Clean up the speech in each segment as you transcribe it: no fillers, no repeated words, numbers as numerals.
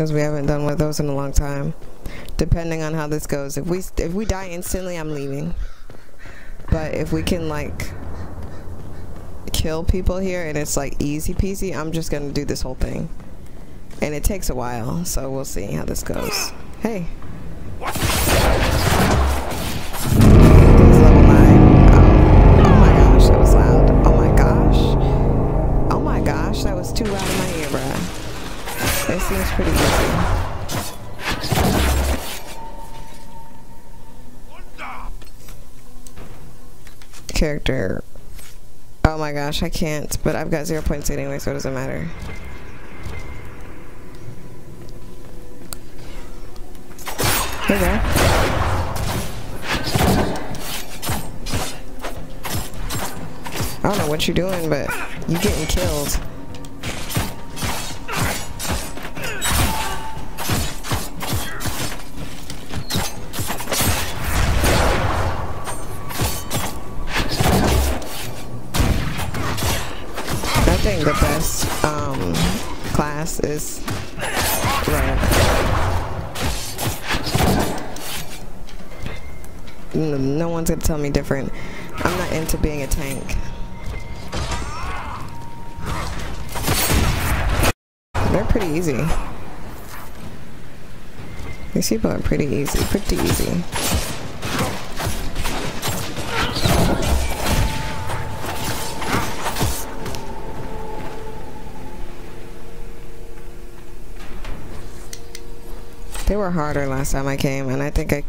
because we haven't done one of those in a long time. Depending on how this goes, if we die instantly, I'm leaving. But if we can like kill people here and it's like easy peasy, I'm just gonna do this whole thing. And it takes a while, so we'll see how this goes. Hey. Too loud in my ear, bruh. It seems pretty good. Character. Oh my gosh, I can't, but I've got 0 points anyway, so it doesn't matter. Hey there. I don't know what you're doing, but you're getting killed. The best class is Red. No one's gonna tell me different. I'm not into being a tank. They're pretty easy. These people are pretty easy. Pretty easy. They were harder last time I came, and I think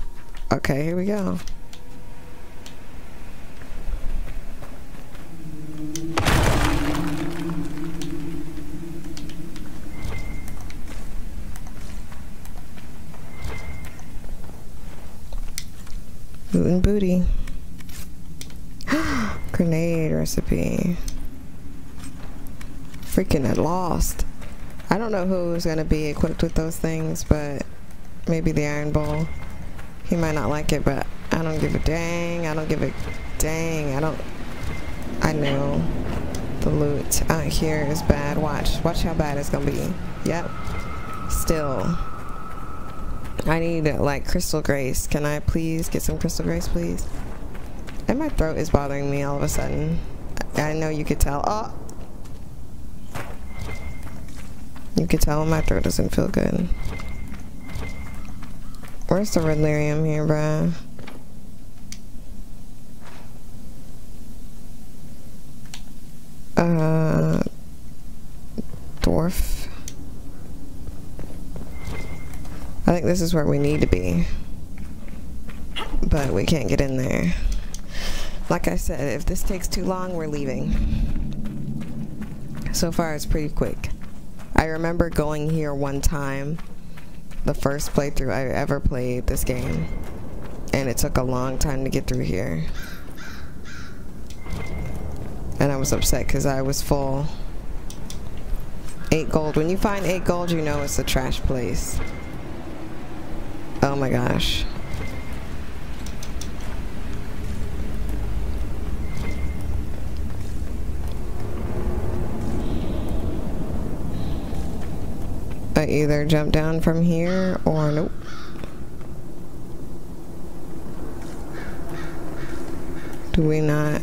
okay, here we go. Gluten booty. Grenade recipe. Freaking at lost. I don't know who's gonna be equipped with those things, but maybe the Iron Bull. He might not like it, but I don't give a dang. I don't give a dang. I know the loot out here is bad. Watch how bad it's gonna be. Yep. Still. I need like Crystal Grace. Can I please get some Crystal Grace, please? And my throat is bothering me all of a sudden. I know you could tell. Oh! You could tell when my throat doesn't feel good. Where's the Rodrigue here, bruh? Dwarf. I think this is where we need to be. But we can't get in there. Like I said, if this takes too long, we're leaving. So far, it's pretty quick. I remember going here one time. The first playthrough I ever played this game, and it took a long time to get through here, and I was upset because I was full. 8 gold. When you find 8 gold, you know it's a trash place. Oh my gosh. I either jump down from here or nope. Do we not?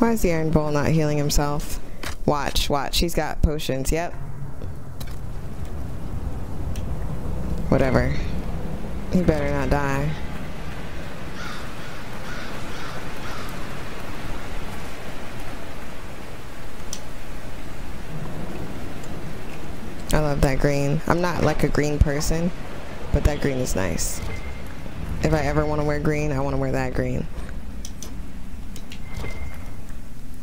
Why is the Iron Bull not healing himself? Watch. He's got potions. Yep. Whatever. He better not die. I love that green. I'm not like a green person, but that green is nice. If I ever want to wear green, I want to wear that green.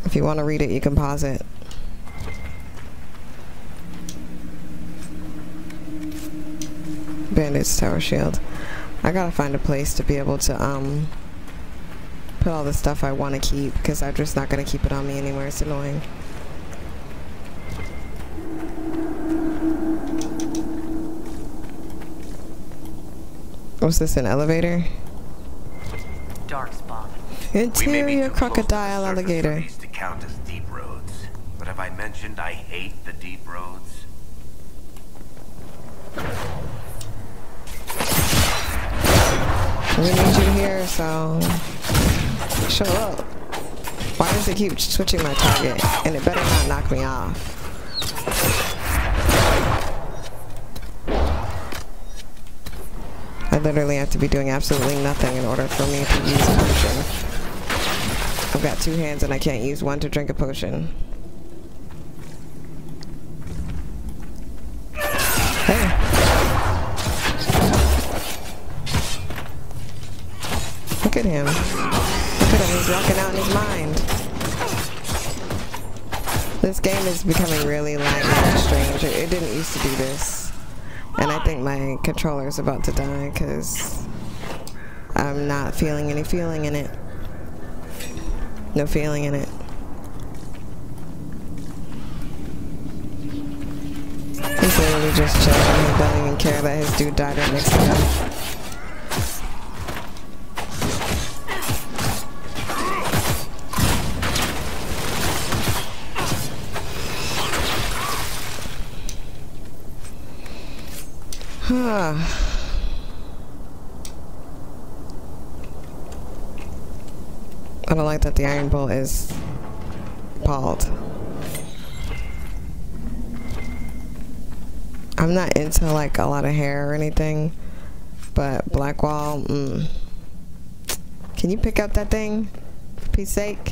If you want to read it, you can pause it. Bandits, tower shield. I gotta find a place to be able to put all the stuff I want to keep, because I'm just not gonna keep it on me anywhere. It's annoying. Was this an elevator? Dark spot. Interior crocodile alligator. To count as deep roads, but have I mentioned I hate the deep roads? We need you here, so show up. Why does it keep switching my target? And it better not knock me off. I literally have to be doing absolutely nothing in order for me to use a potion. I've got two hands and I can't use one to drink a potion. Hey. Look at him. He's rocking out in his mind. This game is becoming really like strange. It didn't used to do this. And I think my controller is about to die because I'm not feeling any feeling in it. No feeling in it. He's literally just chilling. He doesn't even care that his dude died right next to him. I don't like that the Iron Bull is bald. I'm not into like a lot of hair or anything, but Blackwall, Can you pick up that thing, for peace sake?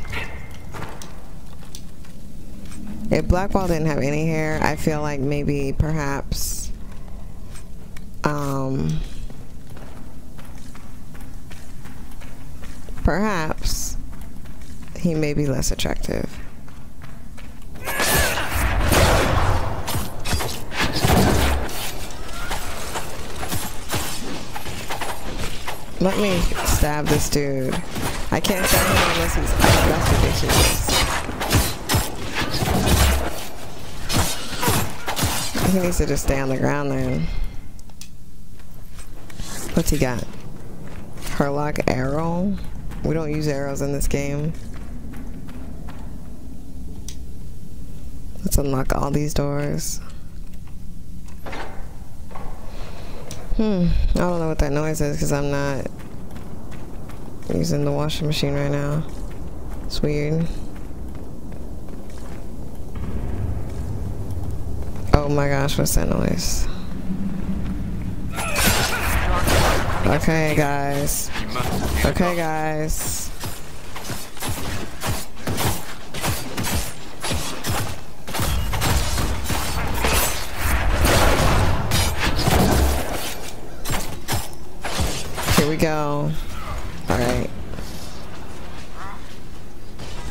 If Blackwall didn't have any hair, I feel like maybe perhaps perhaps he may be less attractive. Let me stab this dude. I can't stab him unless he's That's ridiculous. He needs to just stay on the ground then. What's he got? Herlock arrow? We don't use arrows in this game. Let's unlock all these doors. I don't know what that noise is because I'm not using the washing machine right now. It's weird. Oh my gosh, what's that noise? Okay, guys. Okay, guys. Here we go. All right.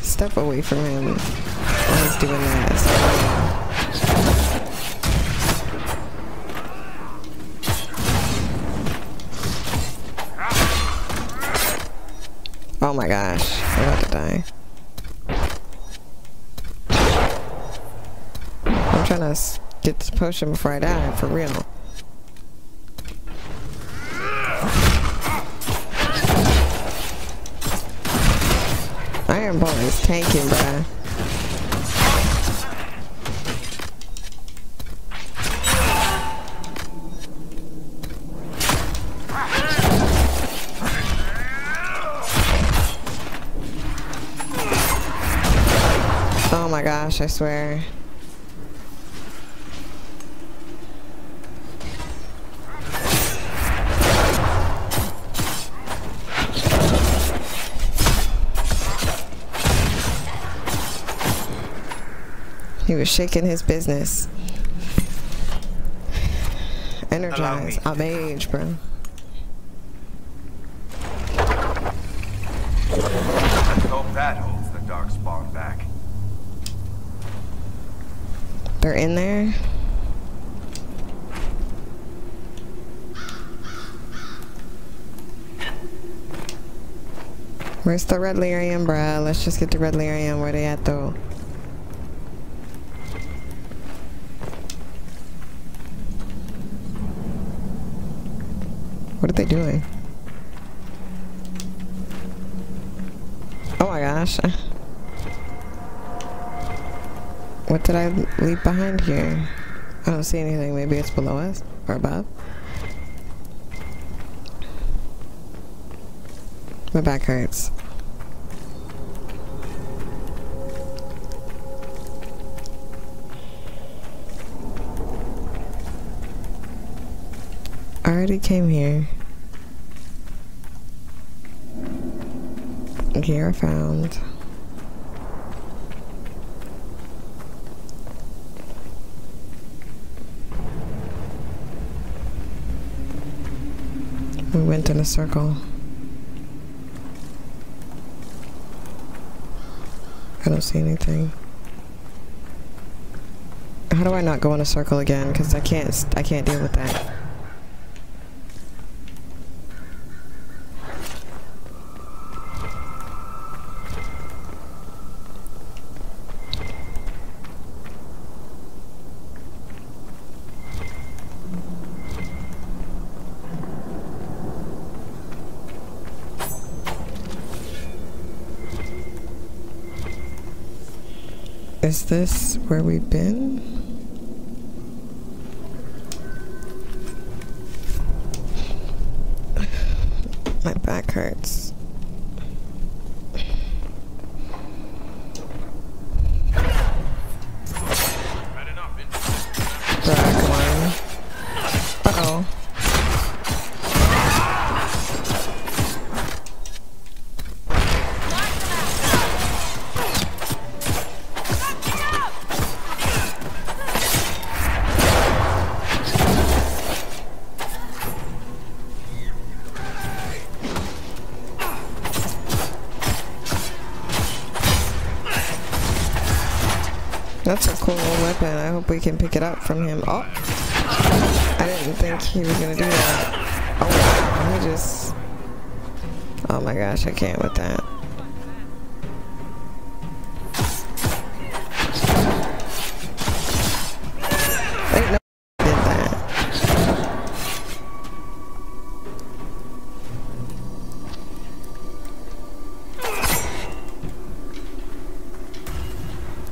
Step away from him while he's doing that. Oh my gosh, I'm about to die. I'm trying to get this potion before I die, for real. Iron Bull is tanking, bruh. Oh my gosh, I swear. He was shaking his business. Energize. I'm age, bro. Let's hope that holds the dark spawn back. They're in there. Where's the red lyrium, bruh? Let's just get the red lyrium. Where they at though? What are they doing? Oh my gosh. What did I leave behind here? I don't see anything. Maybe it's below us or above. My back hurts. I already came here. Gear found. We went in a circle. I don't see anything. How do I not go in a circle again? Because I can't deal with that. Is this where we've been? My back hurts. That's a cool weapon. I hope we can pick it up from him. Oh! I didn't think he was gonna do that. Oh wow, he just... Oh my gosh, I can't with that. Wait, no, I did that.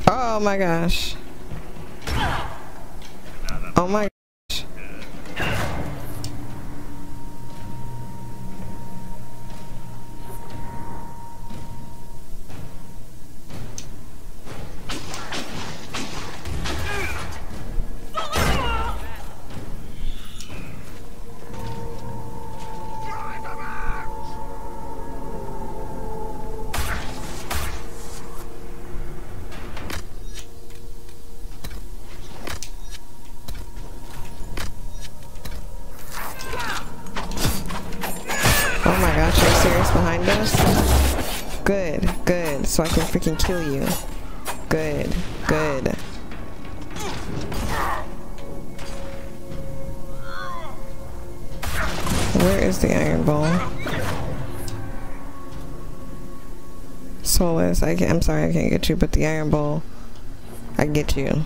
Oh my gosh. Oh my gosh. So I can freaking kill you. Good, good. Where is the Iron Bull? Solas, I'm sorry I can't get you, but the Iron Bull, I get you.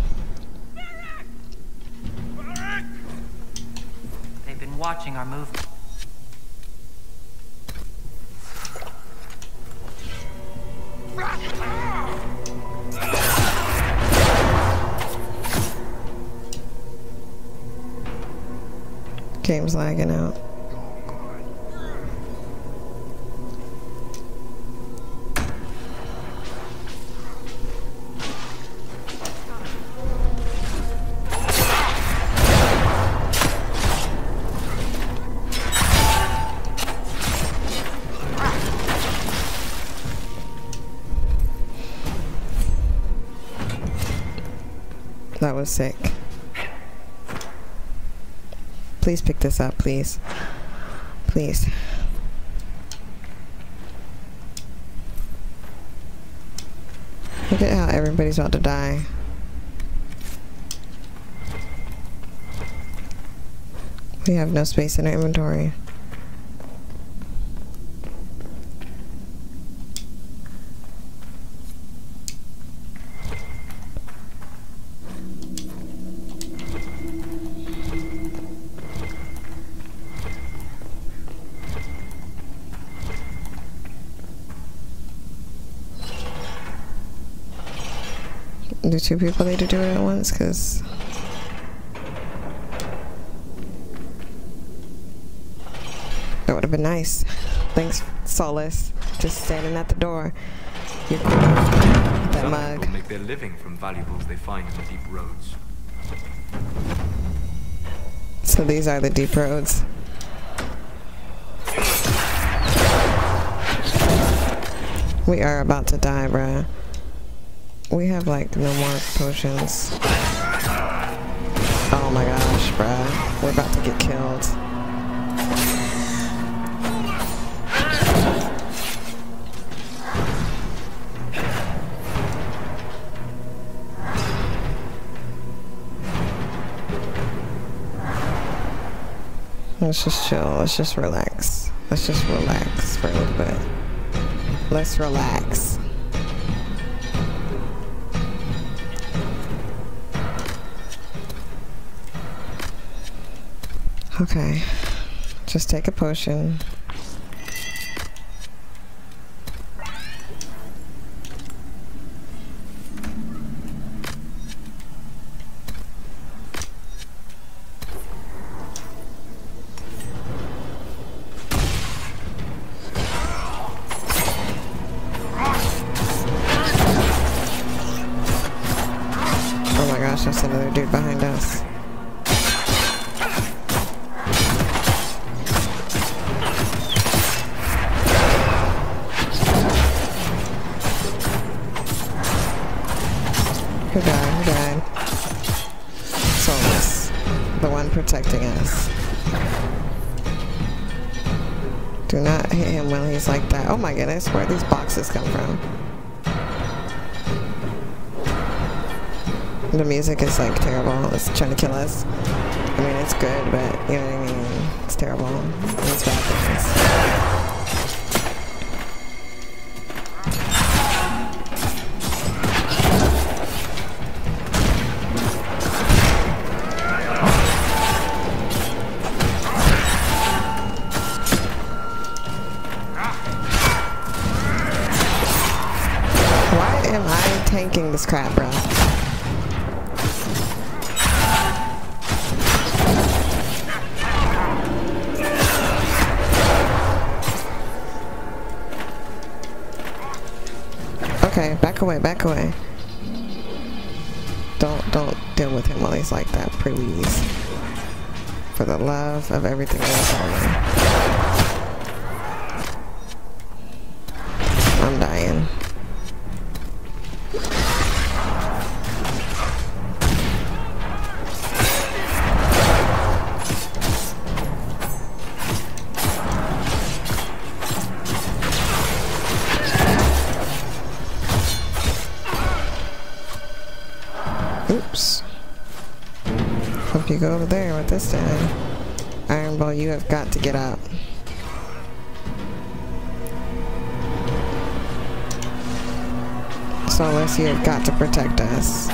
They've been watching our movement. Game's lagging out. That was sick. Please pick this up, please. Please. Look at how everybody's about to die. We have no space in our inventory. do two people need to do it at once, because that would have been nice. Thanks, Solas. Just standing at the door. You're cool. That mug. People make their living from valuables they find in the deep roads. So these are the deep roads. We are about to die, bruh. We have like no more potions. Oh my gosh, bruh. We're about to get killed. Let's just chill. Let's just relax. Let's just relax for a little bit. Let's relax. Okay. Just take a potion. Goodness, where these boxes come from. The music is like terrible. It's trying to kill us. I mean, it's good, but you know what I mean? It's terrible. It's bad this crap, bro. Okay, back away, back away. Don't deal with him while he's like that, please. For the love of everything else on me. I'm dying. You go over there with this down. Iron Bull, you have got to get up. Solas, you have got to protect us.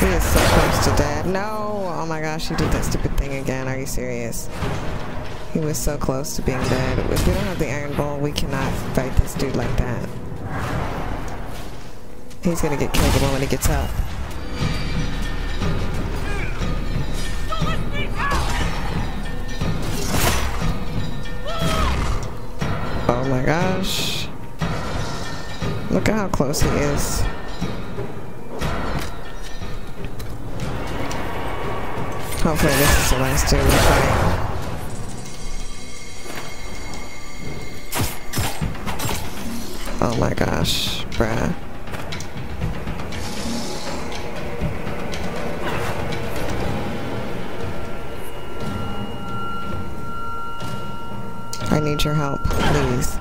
He is so close to dead. No! Oh my gosh, he did that stupid thing again. Are you serious? He was so close to being dead. If we don't have the Iron Bull, we cannot fight this dude like that. He's gonna get killed the moment he gets up. Oh my gosh. Look at how close he is. Hopefully this is the last dude we fight. Oh my gosh, bruh. I need your help, please.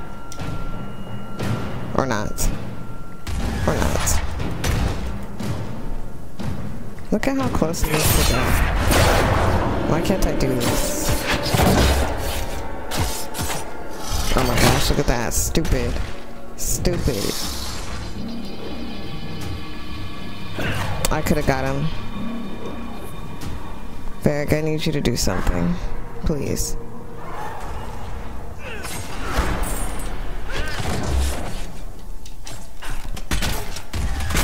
Or not. Or not. Look at how close it is to death. Why can't I do this? Oh my gosh, look at that. Stupid. Stupid. I could have got him. Varric, I need you to do something. Please.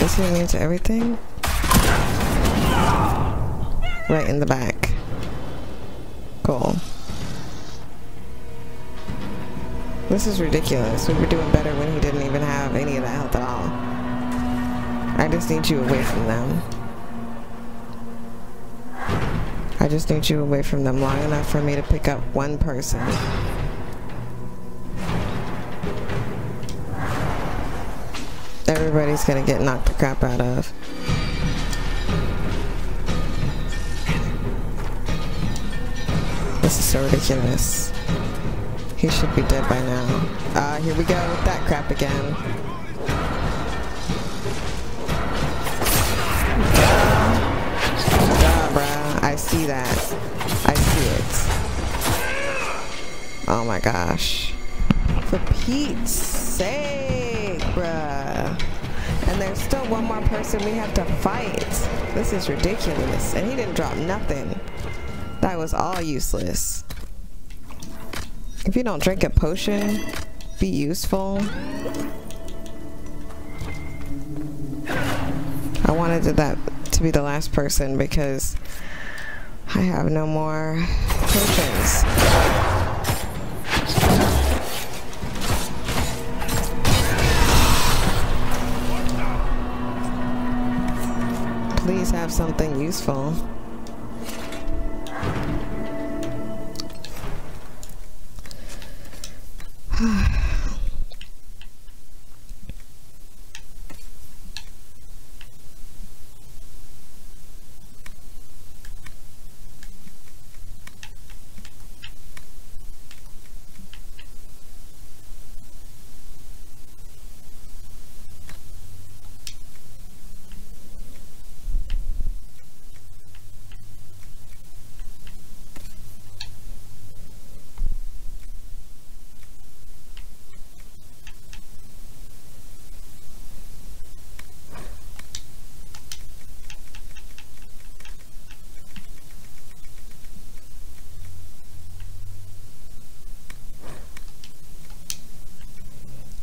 Is he immune to everything? right in the back. Cool. This is ridiculous. We were doing better when he didn't even have any of that health at all. I just need you away from them. I just need you away from them long enough for me to pick up one person. Everybody's gonna get knocked the crap out of. This is so ridiculous. He should be dead by now. Ah, here we go with that crap again. Duh, bruh. I see that. I see it. Oh my gosh. For Pete's sake, bruh. And there's still one more person we have to fight. This is ridiculous. And he didn't drop nothing. That was all useless. If you don't drink a potion, be useful. I wanted that to be the last person because I have no more potions. Please have something useful.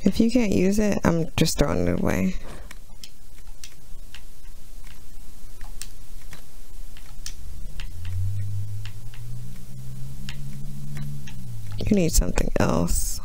If you can't use it, I'm just throwing it away. You need something else.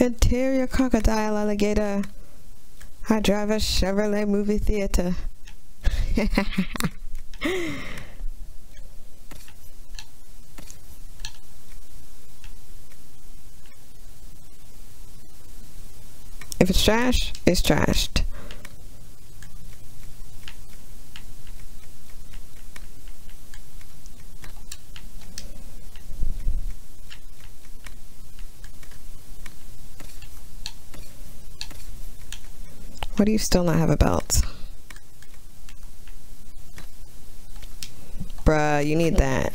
Interior crocodile alligator. I drive a Chevrolet movie theater. If it's trash, it's trashed. Why do you still not have a belt? Bruh, you need that.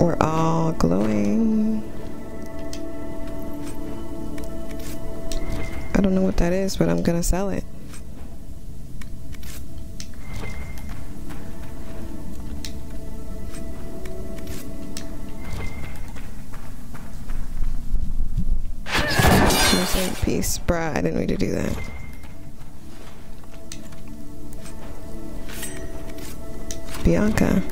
We're all glowing. I don't know what that is, but I'm gonna sell it. Peace, bruh, I didn't mean to do that. Bianca.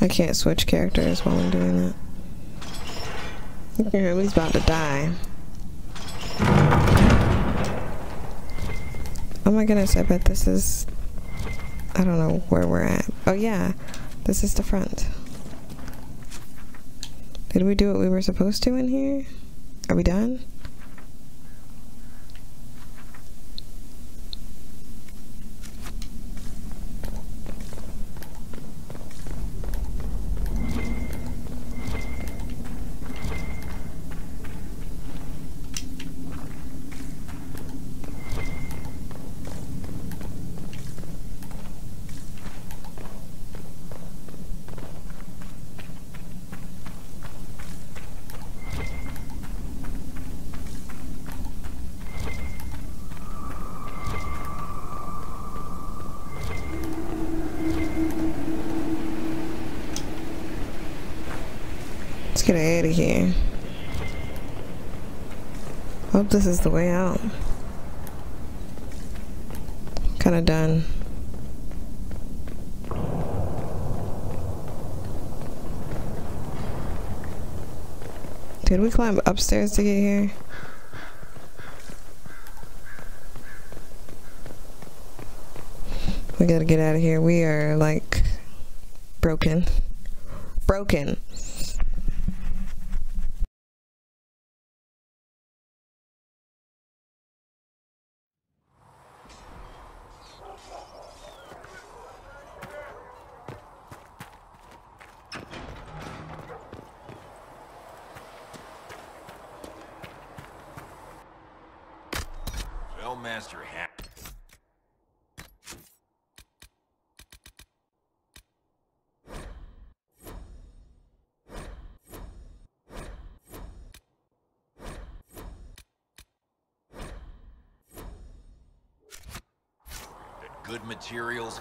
I can't switch characters while I'm doing that. You can hear he's about to die. Oh my goodness, I bet this is... I don't know where we're at. Oh yeah, this is the front. Did we do what we were supposed to in here? Are we done? get out of here. Hope this is the way out. Kinda done. Did we climb upstairs to get here? We gotta get out of here. We are like broken. Broken. Good materials.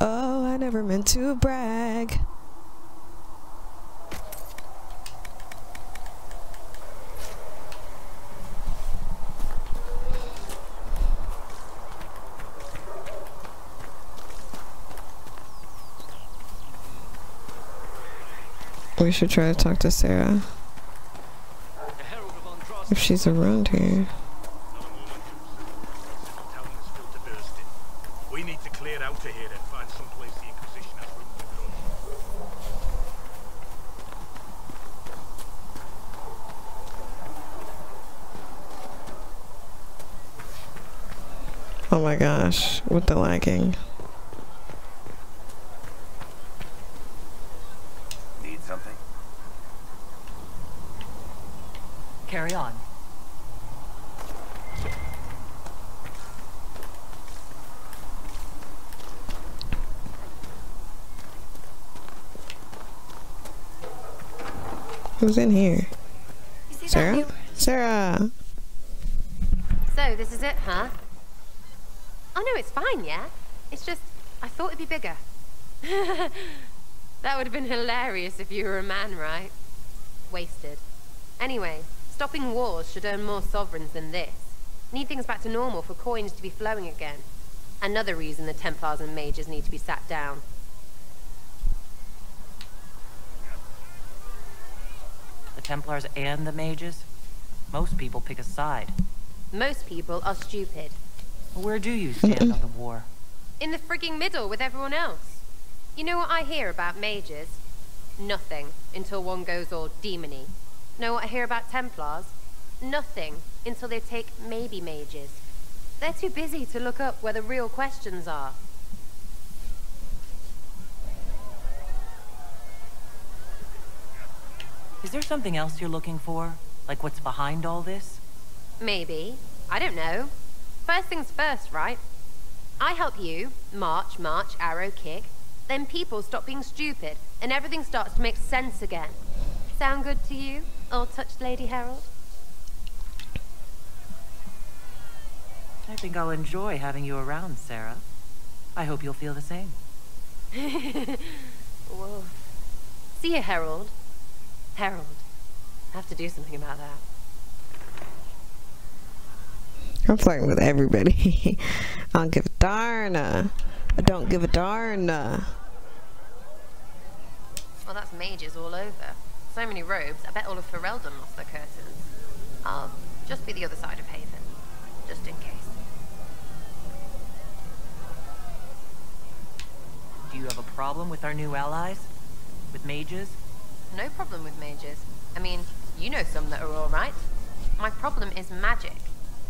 Oh, I never meant to brag. We should try to talk to Sera. If she's around here. We need to clear out of here and find some place the Inquisition has room to go. Oh my gosh, with the lagging. Need something? Carry on. Who's in here? Sera? Sera! So, this is it, huh? Oh no, it's fine, yeah? It's just, I thought it'd be bigger. That would have been hilarious if you were a man, right? Wasted. Anyway, stopping wars should earn more sovereigns than this. Need things back to normal for coins to be flowing again. Another reason the Templars and Mages need to be sat down. Templars and the Mages? Most people pick a side. Most people are stupid. Where do you stand on the war? In the frigging middle with everyone else. You know what I hear about Mages? Nothing, until one goes all demony. Know what I hear about Templars? Nothing, until they take maybe Mages. They're too busy to look up where the real questions are. Is there something else you're looking for? Like what's behind all this? Maybe. I don't know. First things first, right? I help you. March, arrow, kick. Then people stop being stupid, and everything starts to make sense again. Sound good to you, old touched Lady Herald? I think I'll enjoy having you around, Sera. I hope you'll feel the same. Whoa. See you, Herald. Herald. I have to do something about that. I'm flirting with everybody. I don't give a darn. I don't give a darn. Well, that's Mages all over. So many robes, I bet all of Ferelden lost their curtains. I'll just be the other side of Haven. Just in case. Do you have a problem with our new allies? With Mages? No problem with Mages. I mean, you know some that are alright. My problem is magic.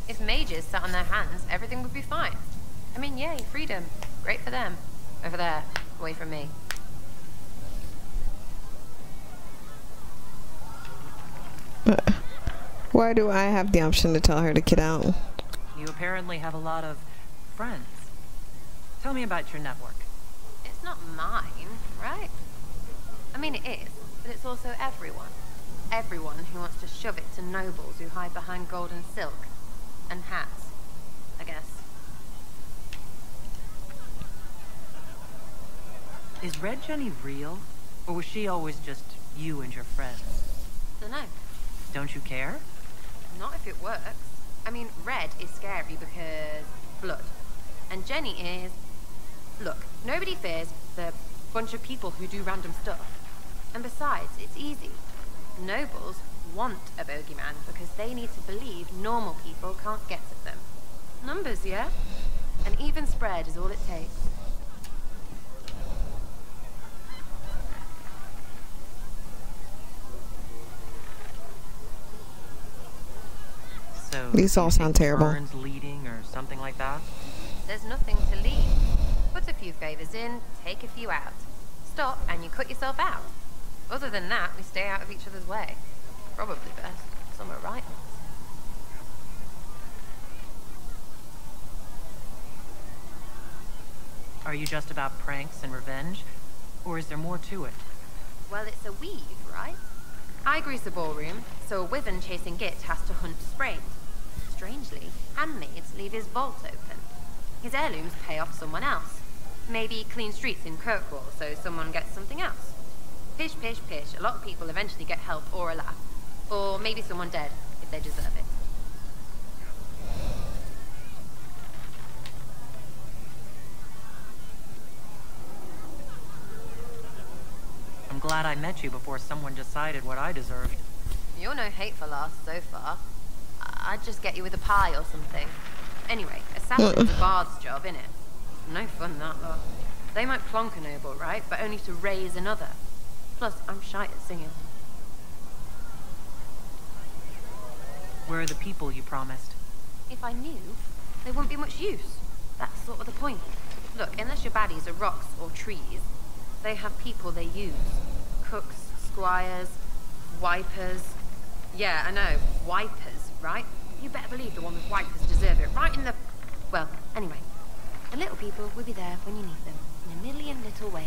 If Mages sat on their hands, everything would be fine. I mean, yay, freedom. Great for them. Over there, away from me. Why do I have the option to tell her to get out? You apparently have a lot of friends. Tell me about your network. It's not mine, right? I mean, it is, but it's also everyone. Everyone who wants to shove it to nobles who hide behind gold and silk. And hats, I guess. Is Red Jenny real? Or was she always just you and your friends? Dunno. Don't you care? Not if it works. I mean, Red is scary because blood. And Jenny is... Look, nobody fears the bunch of people who do random stuff. And besides, it's easy. Nobles want a bogeyman because they need to believe normal people can't get at them. Numbers, yeah? An even spread is all it takes. So, these all sound terrible. Leading or something like that? There's nothing to lead. Put a few favors in, take a few out. Stop and you cut yourself out. Other than that, we stay out of each other's way. Probably best. Somewhere right. Are you just about pranks and revenge? Or is there more to it? Well, it's a weave, right? I grease a ballroom, so a wyvern chasing git has to hunt sprained. Strangely, handmaids leave his vault open. His heirlooms pay off someone else. Maybe clean streets in Kirkwall, so someone gets something else. Pish, pish, pish. A lot of people eventually get help or a laugh. Or maybe someone dead, if they deserve it. I'm glad I met you before someone decided what I deserved. You're no hateful ass so far. I'd just get you with a pie or something. Anyway, assassin's a bard's job, innit? No fun, that lot. They might plonk a noble, right? But only to raise another. Plus, I'm shy at singing. Where are the people you promised? If I knew, they wouldn't be much use. That's sort of the point. Look, unless your baddies are rocks or trees, they have people they use. Cooks, squires, wipers. Yeah, I know, wipers, right? You better believe the one with wipers deserve it, right in the... Well, anyway, the little people will be there when you need them, in a million little ways.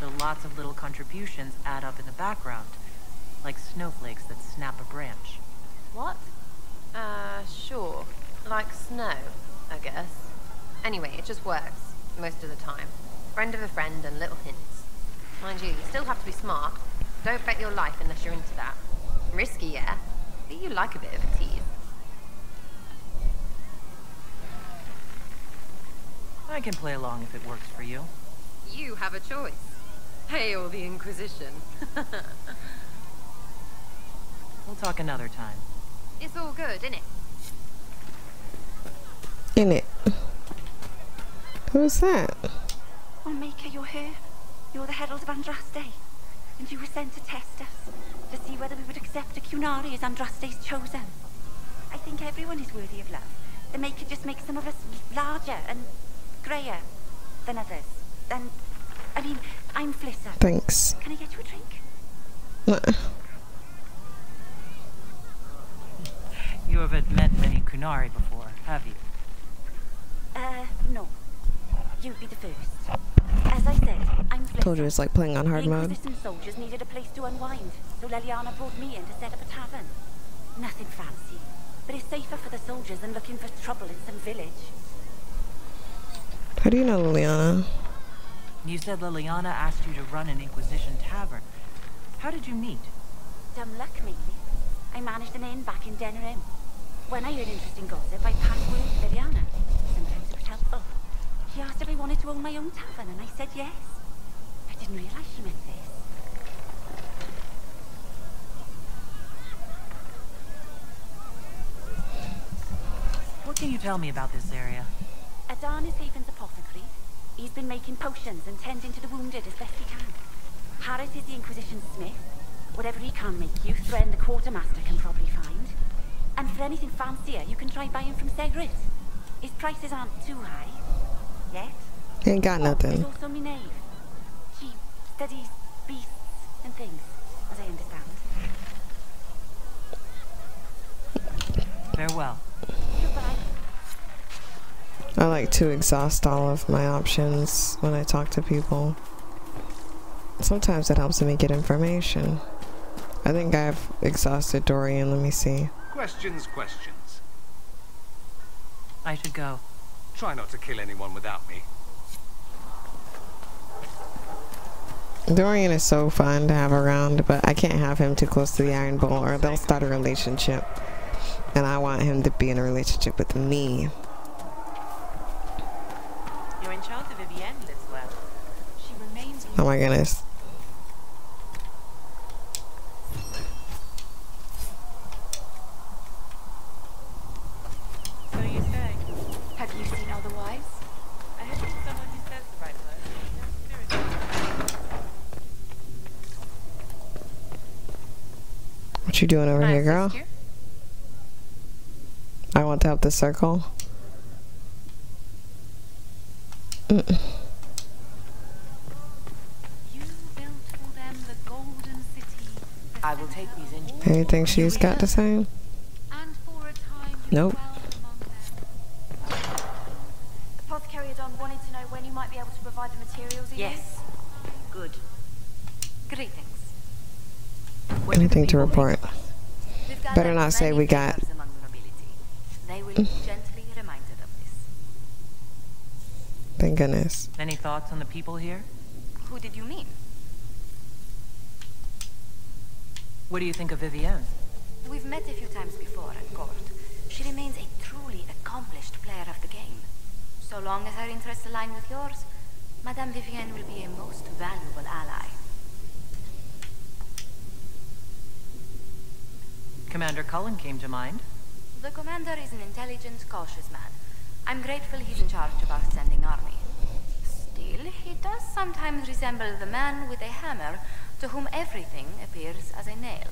So lots of little contributions add up in the background, like snowflakes that snap a branch. What? Sure. Like snow, I guess. Anyway, it just works, most of the time. Friend of a friend and little hints. Mind you, you still have to be smart. Don't bet your life unless you're into that. Risky, yeah, but you like a bit of a tease. I can play along if it works for you. You have a choice. Hail the Inquisition. We'll talk another time. It's all good, innit? Who's that? Oh, Maker, you're here. You're the Herald of Andraste. And you were sent to test us, to see whether we would accept a Qunari as Andraste's chosen. I think everyone is worthy of love. The Maker just makes some of us larger and greyer than others. And, I mean, I'm Flisser. Thanks. Can I get you a drink? No. You haven't met many Qunari before, have you? No. You'd be the first. As I said, I'm Flisser. Told you it's like playing on hard mode. Inquisition soldiers needed a place to unwind, so Leliana brought me in to set up a tavern. Nothing fancy, but it's safer for the soldiers than looking for trouble in some village. How do you know Leliana? You said Leliana asked you to run an Inquisition tavern. How did you meet? Dumb luck, maybe. I managed an inn back in Denerim. When I heard interesting gossip, I passed word to Vivienne. Sometimes it was helpful. She asked if I wanted to own my own tavern, and I said yes. I didn't realize she meant this. What can you tell me about this area? Adan is Haven's apothecary. He's been making potions and tending to the wounded as best he can. Harris is the Inquisition's smith. Whatever he can make you, Thren the quartermaster can probably find. And for anything fancier, you can try buying from Segret. His prices aren't too high. Yet. Ain't got nothing. She studies beasts and things, as I understand. Farewell. Goodbye. I like to exhaust all of my options when I talk to people. Sometimes it helps me get information. I think I've exhausted Dorian. Let me see. Questions. I should go. Try not to kill anyone without me. Dorian is so fun to have around, but I can't have him too close to the Iron Bull or they'll start a relationship. And I want him to be in a relationship with me. You're in charge of Vivienne as well. She remains. Oh my goodness. What you doing over here, girl? I want to help the circle. Mm-mm. Anything she's got to say? Nope. Apothecary Adan wanted to know when you might be able to provide the materials. Yes. Good. Greetings. Anything to report? Better not say we got. They will gently reminded of this. Thank goodness. Any thoughts on the people here? Who did you mean? What do you think of Vivienne? We've met a few times before at court. She remains a truly accomplished player of the game. So long as her interests align with yours, Madame Vivienne will be a most valuable ally. Commander Cullen came to mind. The commander is an intelligent, cautious man. I'm grateful he's in charge of our standing army. Still, he does sometimes resemble the man with a hammer to whom everything appears as a nail.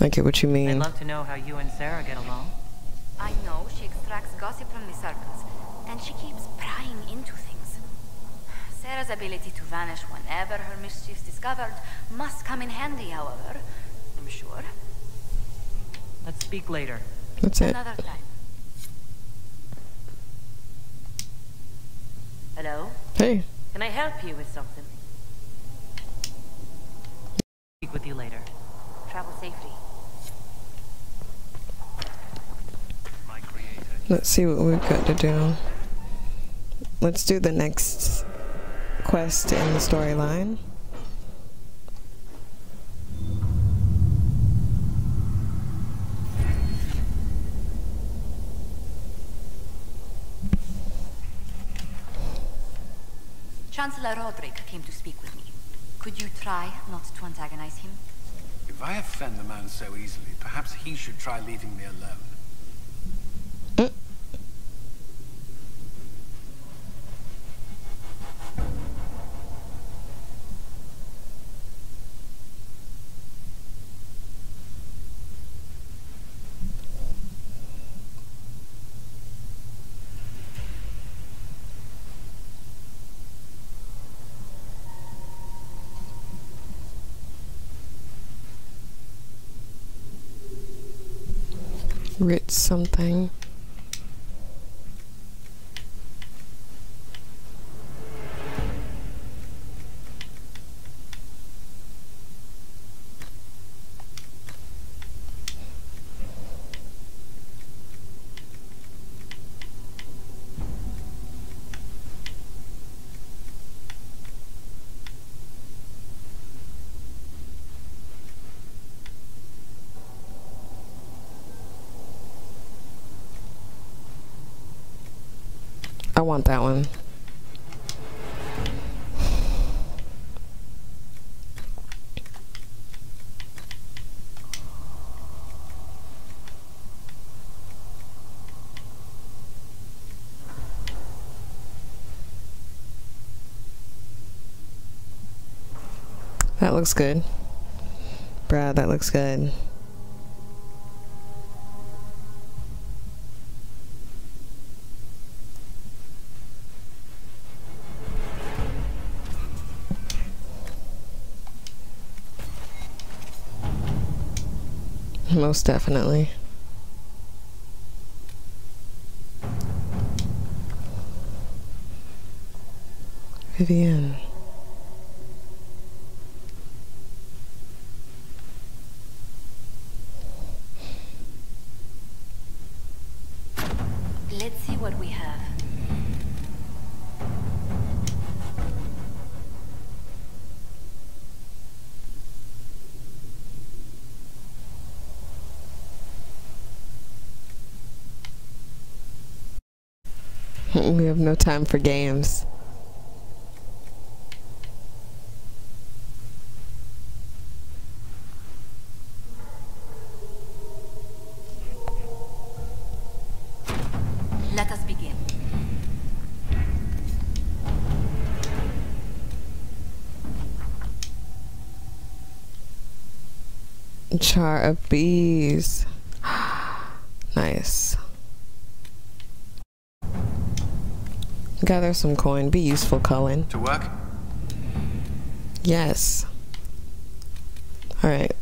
I get what you mean. I'd love to know how you and Sera get along. I know she extracts gossip from the serpents, and she keeps prying into things. Sera's ability to vanish whenever her mischief's discovered must come in handy, however, I'm sure. Let's speak later. That's it. Another time. Hello? Hey. Can I help you with something? Speak with you later. Travel safely. Let's see what we've got to do. Let's do the next quest in the storyline. Chancellor Rodrigue came to speak with me. Could you try not to antagonize him? If I offend the man so easily, perhaps he should try leaving me alone. Writ something. I want that one. That looks good. Brad, that looks good. Most definitely. Vivienne. Let's see what we have. We have no time for games. Let us begin. Char of bees. Nice. Gather some coin. Be useful, Cullen. To work? Yes. All right.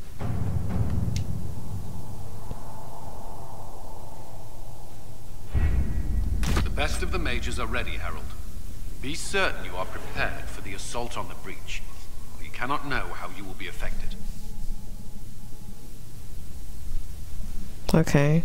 The best of the mages are ready, Herald. Be certain you are prepared for the assault on the breach. We cannot know how you will be affected. Okay.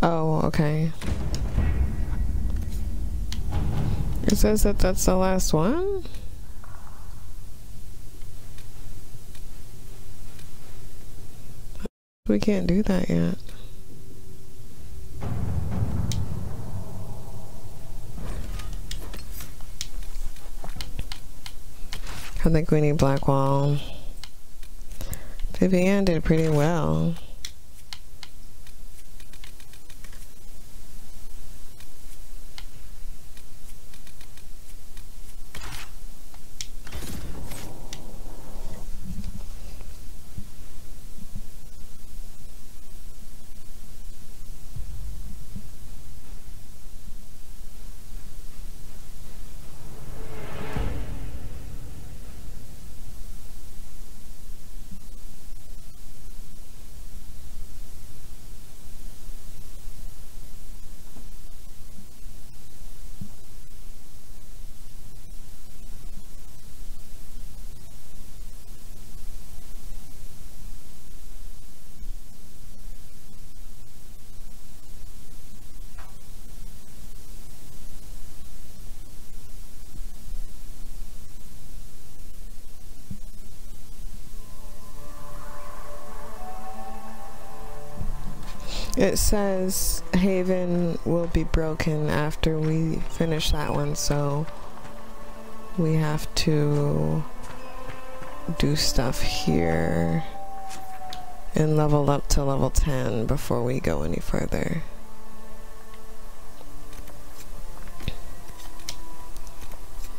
Oh, okay. It says that that's the last one? We can't do that yet. I think we need Blackwall. Vivienne did pretty well. It says Haven will be broken after we finish that one, so we have to do stuff here and level up to level 10 before we go any further.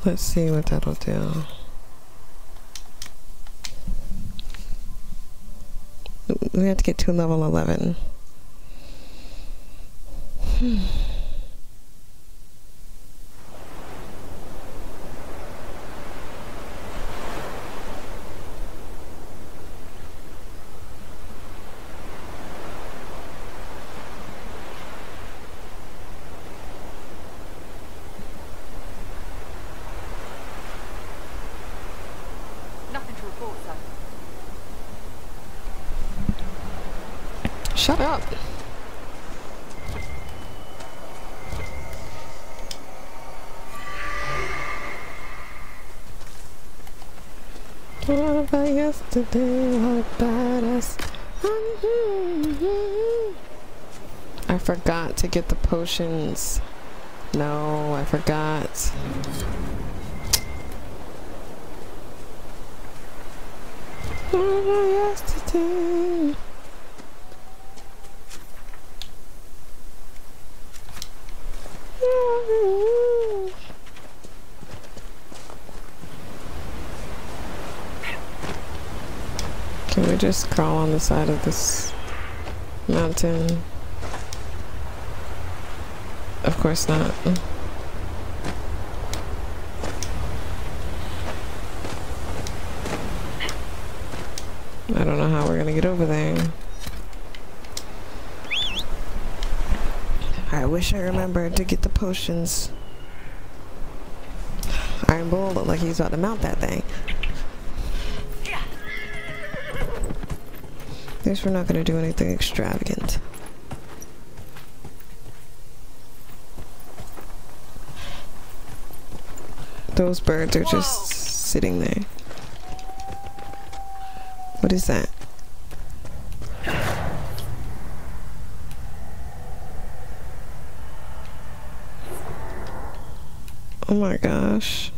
Let's see what that'll do. We have to get to level 11. Nothing to report, sir. Shut up. What about yesterday? What about us? I forgot to get the potions. No, I forgot. What about yesterday? Can we just crawl on the side of this mountain? Of course not. I don't know how we're gonna get over there. I wish I remembered to get the potions. Iron Bull looked like he was about to mount that thing. At least we're not gonna do anything extravagant. Those birds are just sitting there. What is that? Oh my gosh.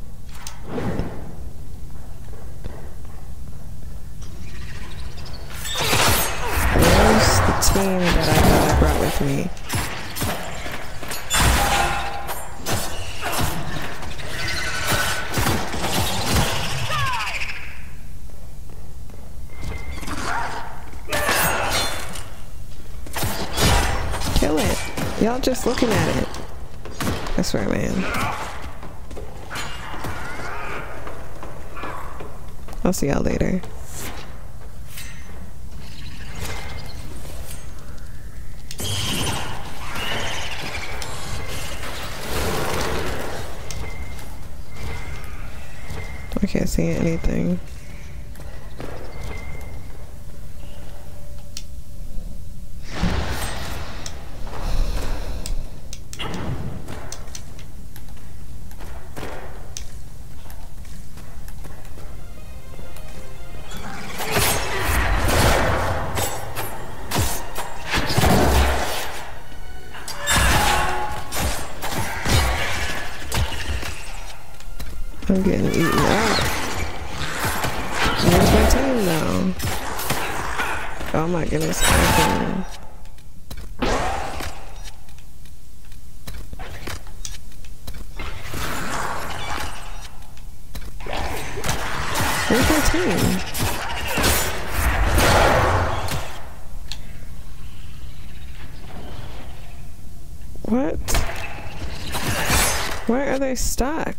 Where's the team that I thought I brought with me? Kill it. Y'all just looking at it. That's right, man. I'll see y'all later. I can't see anything. I'm getting eaten up. Where's my team now? Oh my goodness. Where's my team? What? Why are they stuck?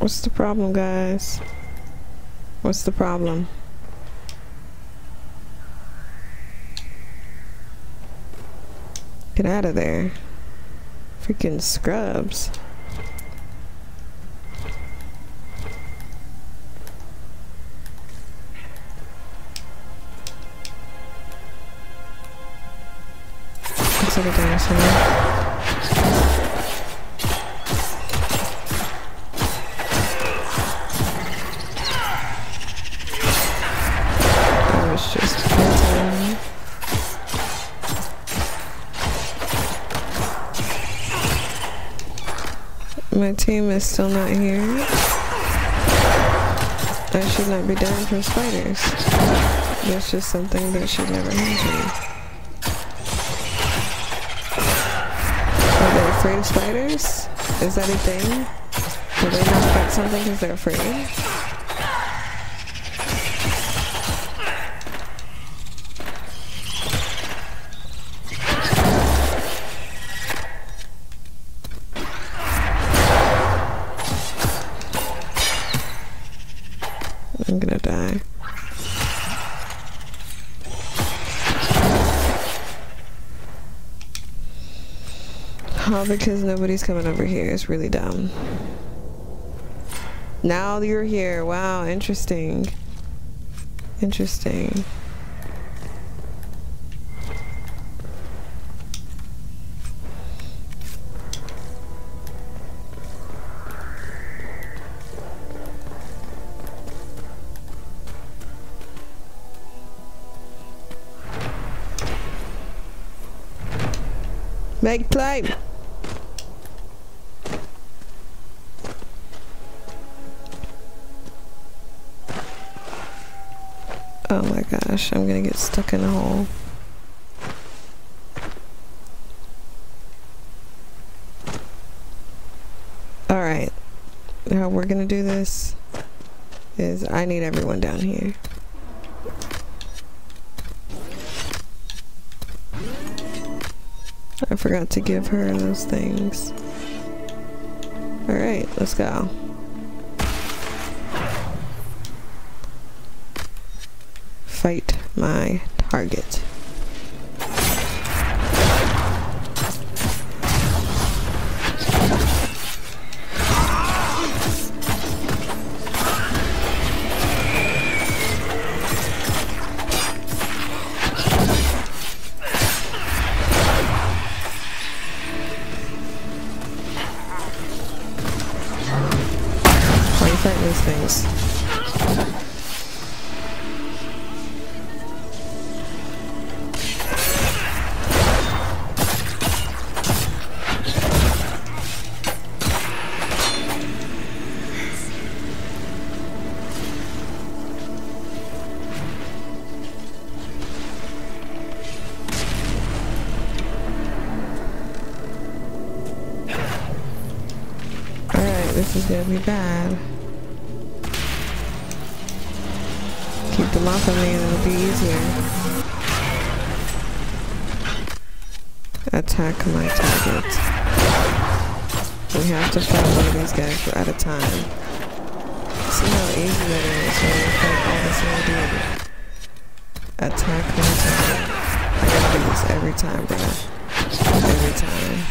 What's the problem, guys? What's the problem? Get out of there. Freaking scrubs. Looks like a dinosaur. My team is still not here. I should not be dying from spiders. That's just something that should never happen. Are they afraid of spiders? Is that a thing? Will they not fight something because they're afraid? I'm gonna die. All because nobody's coming over here. It's really dumb. Now you're here. Wow, interesting. Interesting. Make time! Oh my gosh, I'm gonna get stuck in a hole. Alright. How we're gonna do this is I need everyone down here. I forgot to give her those things. Alright, let's go. Fight my target. This is gonna be bad. Keep them off of me and it'll be easier. Attack my target. We have to fight one of these guys at a time. See how easy that is when we fight all the same dude. Attack my target. I gotta do this every time, bro. Every time.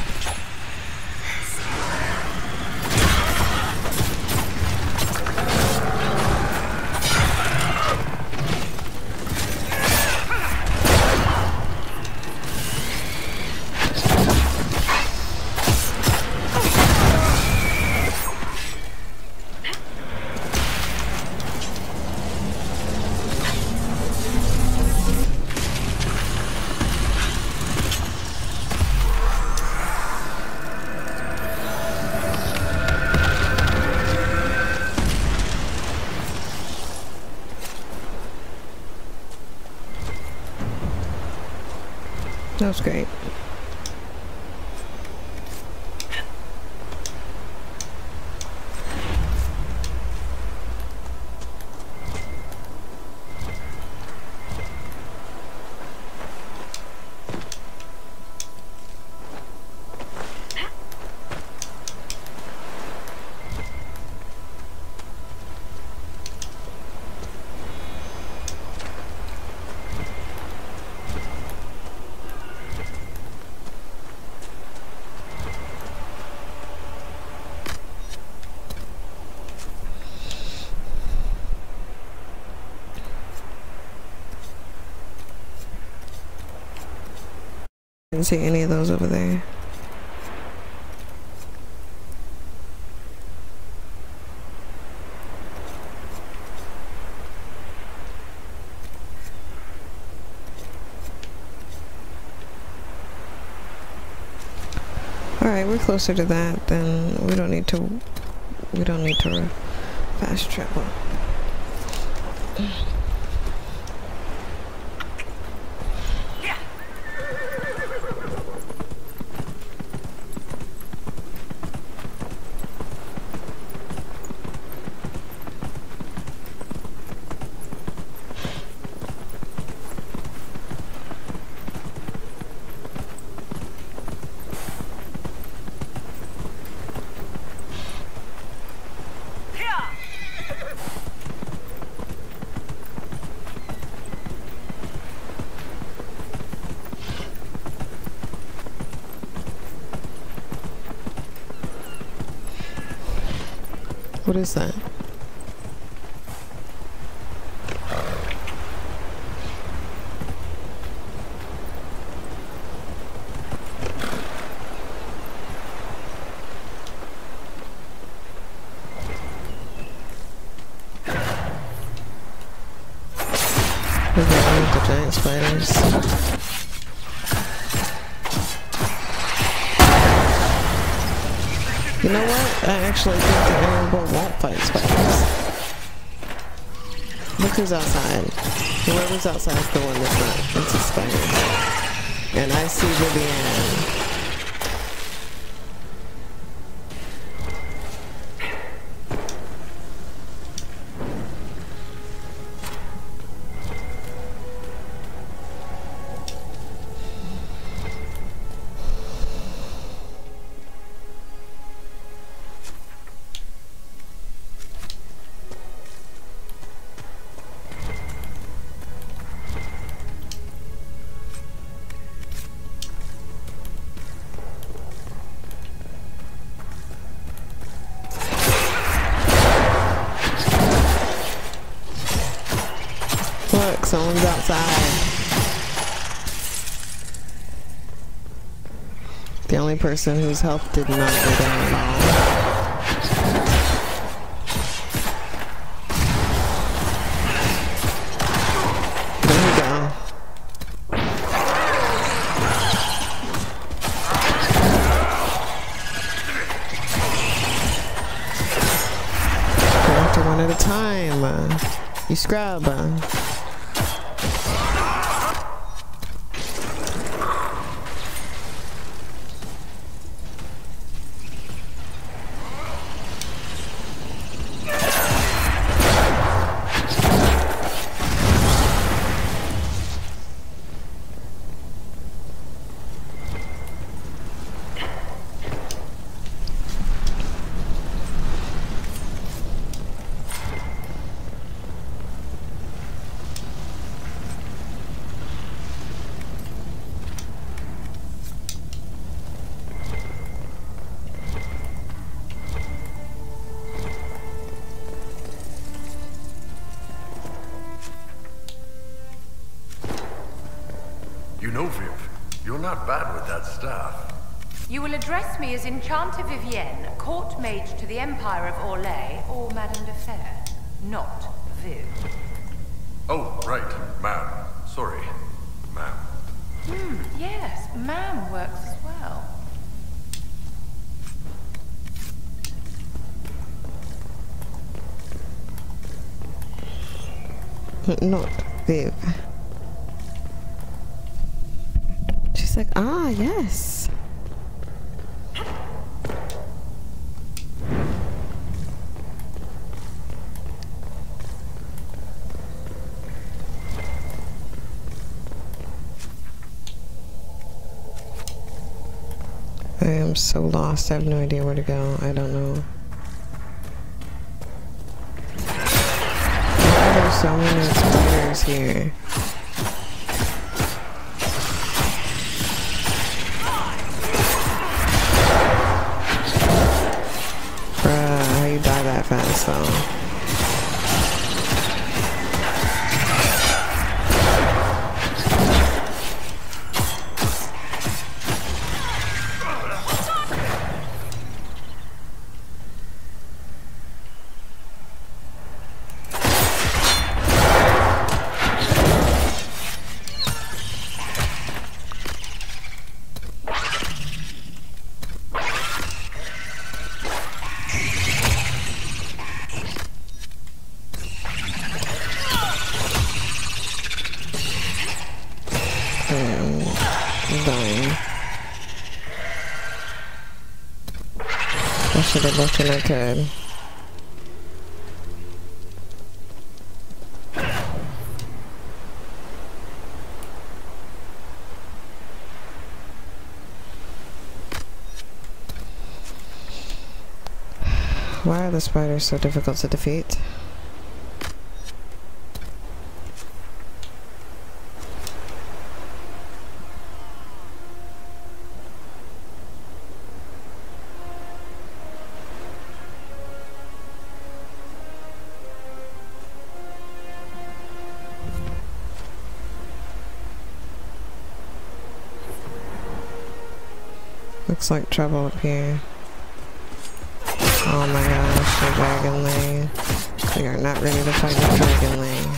That was great. Didn't see any of those over there. All right, we're closer to that, then we don't need to fast travel. What is that? Is that one of the giant spiders? You know what? I actually think the Iron Bull won't fight spiders. Look who's outside. Whoever's outside is the one that's not. It's a spider. And I see Vivienne. Someone's outside. The only person whose health did not go down at all. There we go. Go after one at a time. You scrub. Address me as Enchanter Vivienne, court mage to the Empire of Orlais, or Madame de Fer, not Viv. Oh, right, ma'am. Sorry, ma'am. Hmm, yes, ma'am works as well. Not Viv. She's like, ah, yes. I am so lost. I have no idea where to go. I don't know. Why are there so many spiders here? Bruh, how you die that fast though? I looked and I could. Why are the spiders so difficult to defeat? Looks like trouble up here. Oh my gosh, the dragon lane. We are not ready to fight the dragon lane.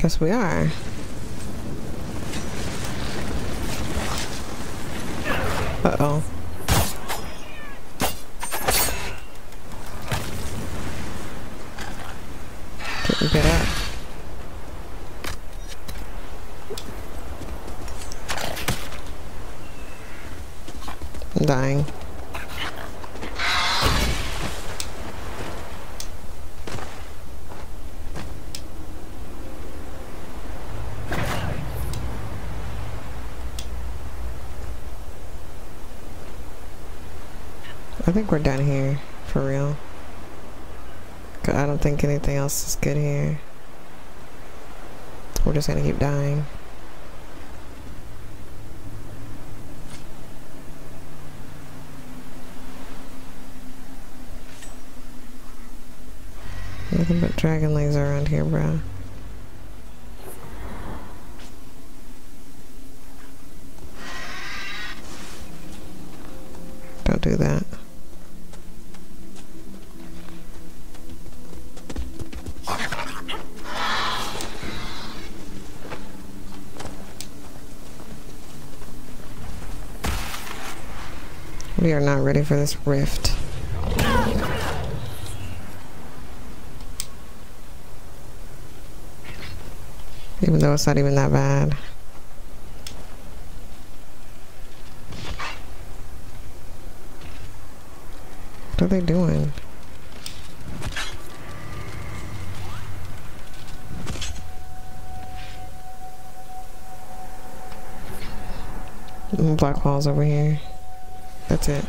Guess we are. Uh-oh. Can't we get out? I'm dying. I think we're done here, for real. I don't think anything else is good here. We're just gonna keep dying. Nothing but dragon legs around here, bro. Don't do that. We are not ready for this rift. Even though it's not even that bad. What are they doing? Blackwall's over here. That's it.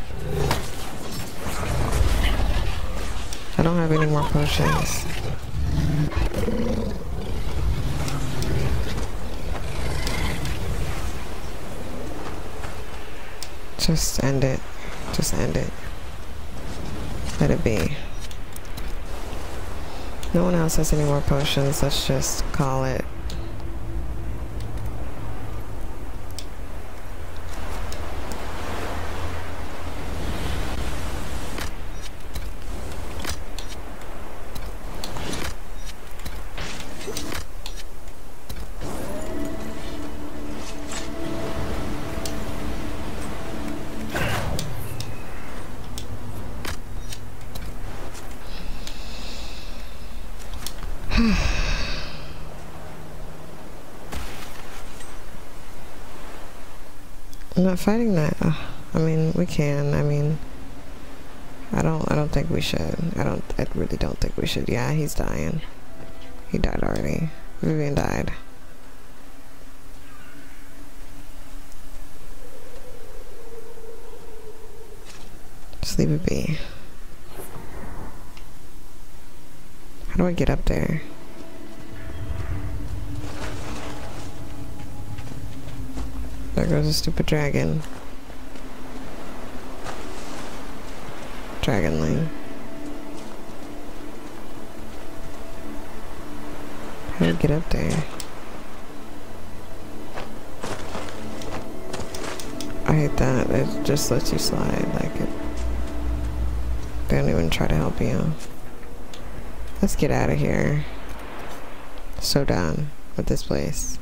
I don't have any more potions. Just end it. Just end it. Let it be. No one else has any more potions. Let's just call it. I'm not fighting that. I mean, we can. I mean, I don't think we should. I really don't think we should. Yeah, he's dying. He died already. Vivienne died. Just leave it be. How do I get up there? There goes a stupid dragon. Dragonling. How do we get up there? I hate that. It just lets you slide like it. They don't even try to help you. Let's get out of here. So done with this place.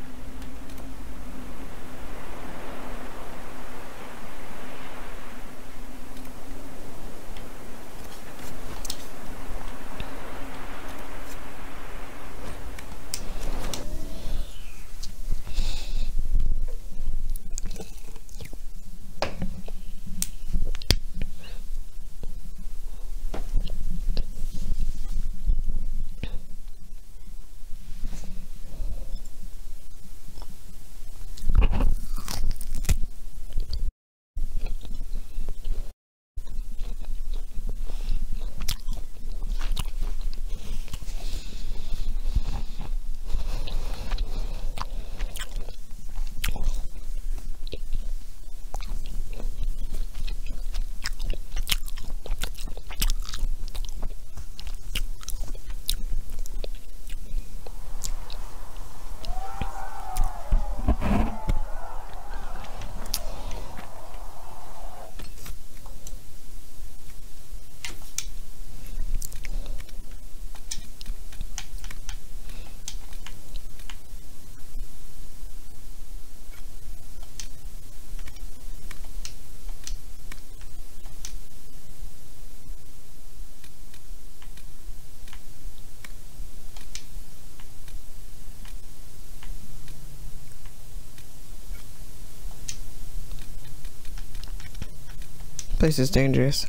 Place is dangerous.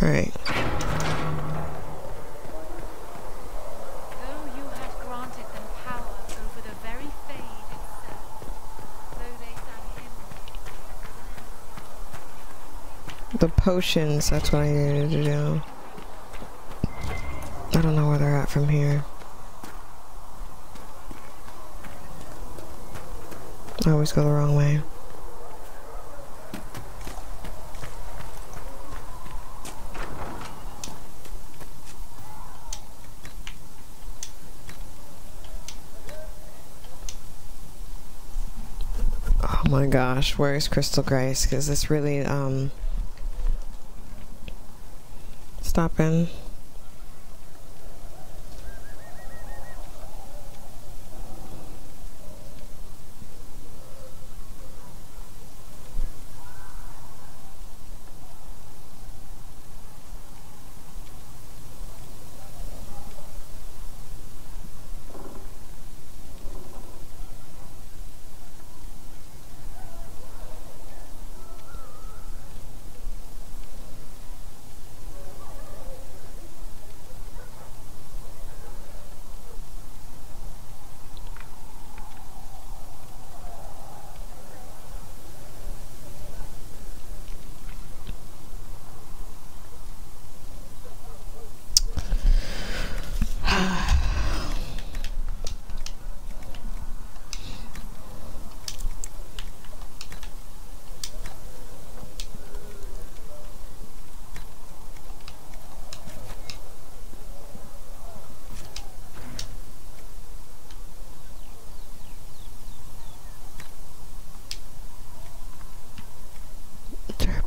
Alright. Though you had granted them power over the very fade itself, though they sang him. The potions, that's what I needed to do. I don't know where they're at from here. I always go the wrong way. Oh my gosh, where is Crystal Grace? Because it's really, stopping.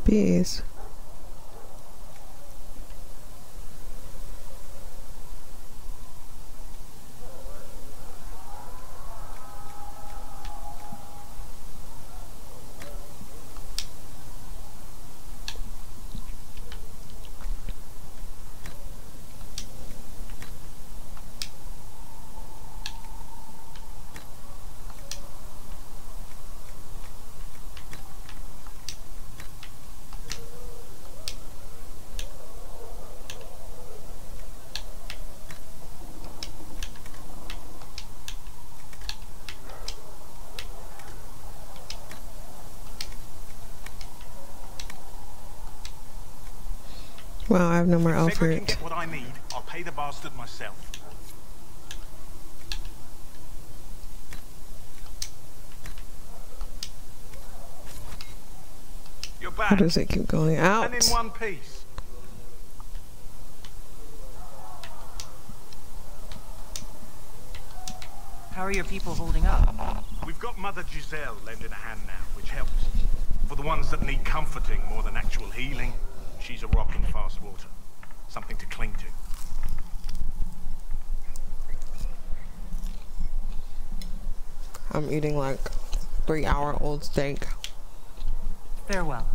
Jeez. Well, I have no more Segret route. Can get what I need. I'll pay the bastard myself. You're back. How does it keep going out? And in one piece. How are your people holding up? We've got Mother Giselle lending a hand now, which helps. For the ones that need comforting more than actual healing. She's a rock in fast water. Something to cling to. I'm eating like 3-hour-old steak. Farewell.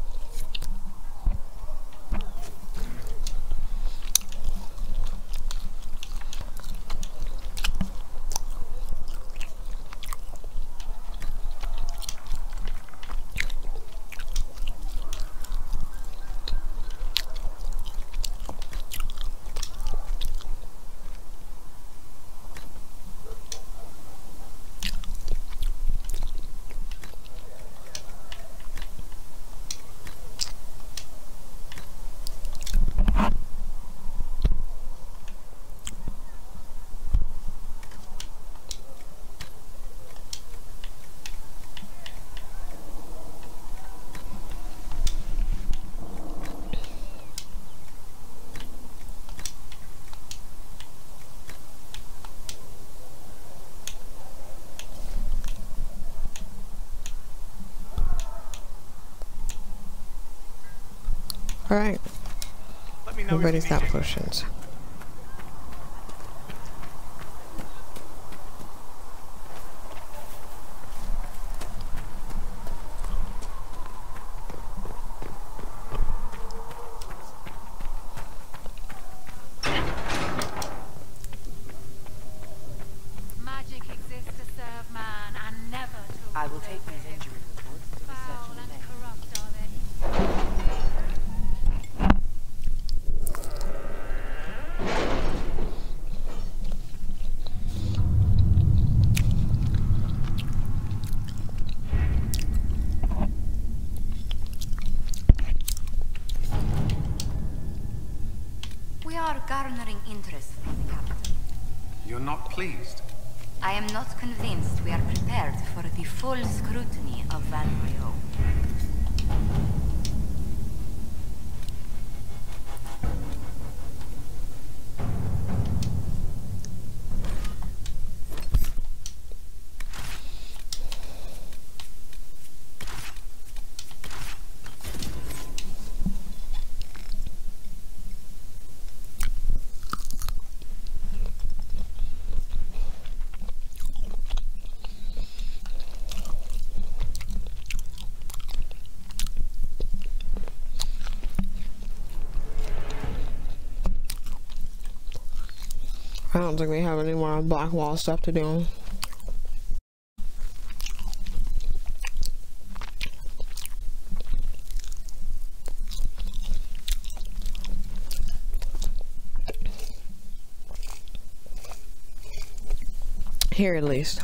All right. Everybody's got potions. not pleased. I am not convinced we are prepared for the full scrutiny of Valrio. I don't think we have any more Blackwall stuff to do. Here at least.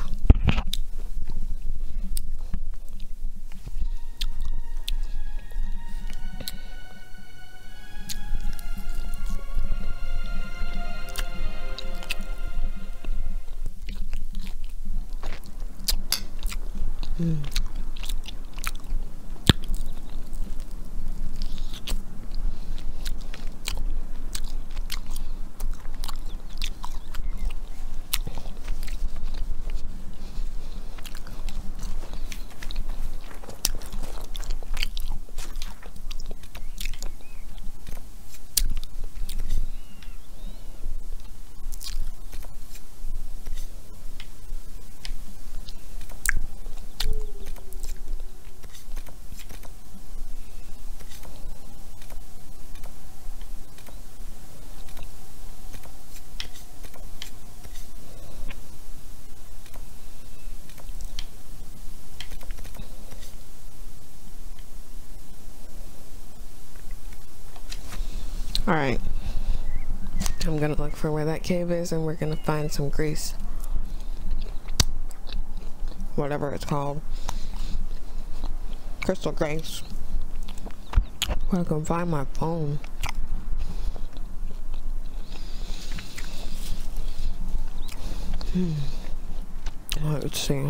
Alright, I'm gonna look for where that cave is and we're gonna find some grease. Whatever it's called. Crystal Grace. I can find my phone. Let's see.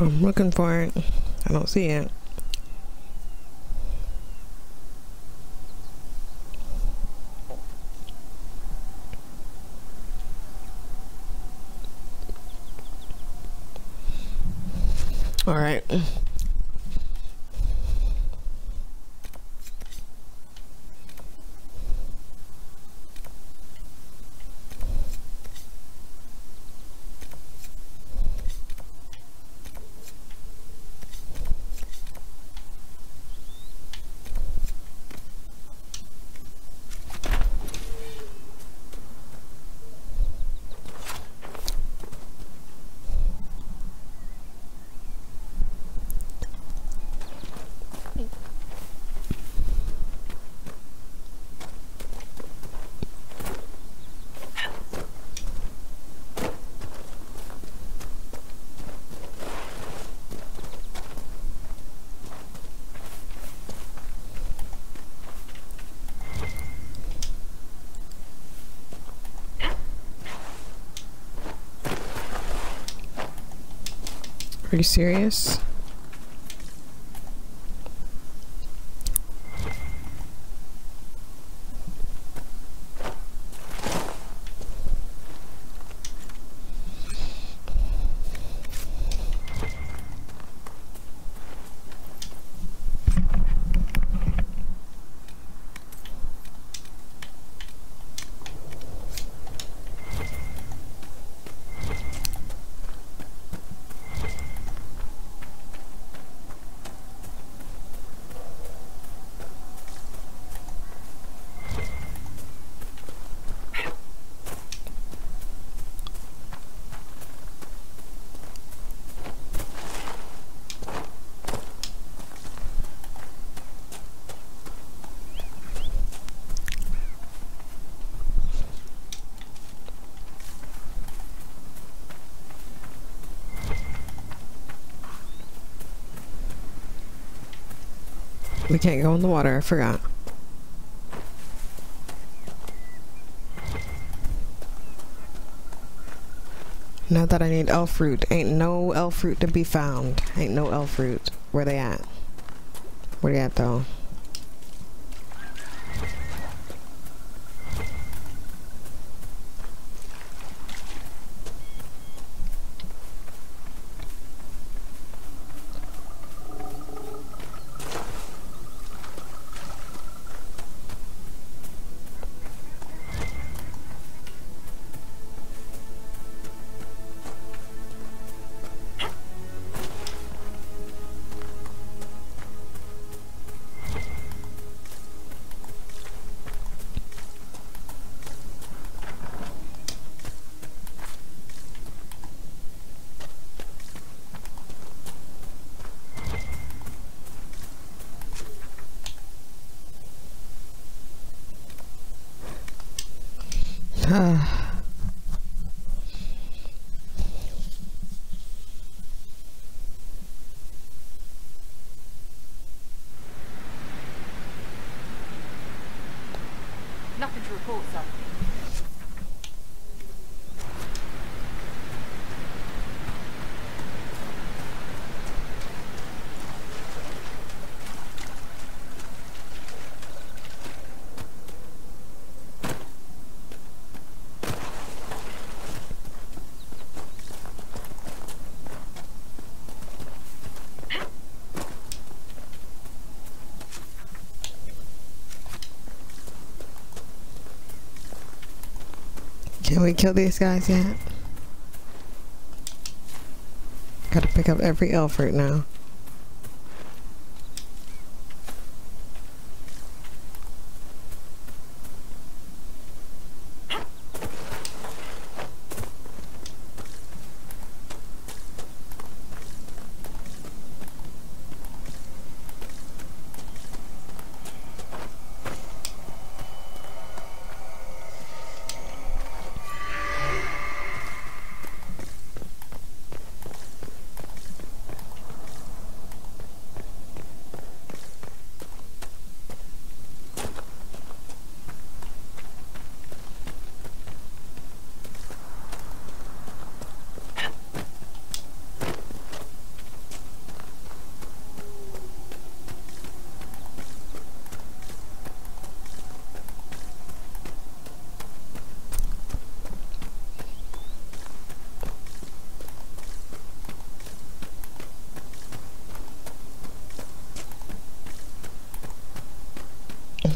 I'm looking for it. I don't see it. All right. Are you serious? We can't go in the water, I forgot. Now that I need elf root. Ain't no elf root to be found. Ain't no elf root. Where they at? Where they at though? Nothing to report, sir. Can we kill these guys yet? Gotta pick up every elf right now.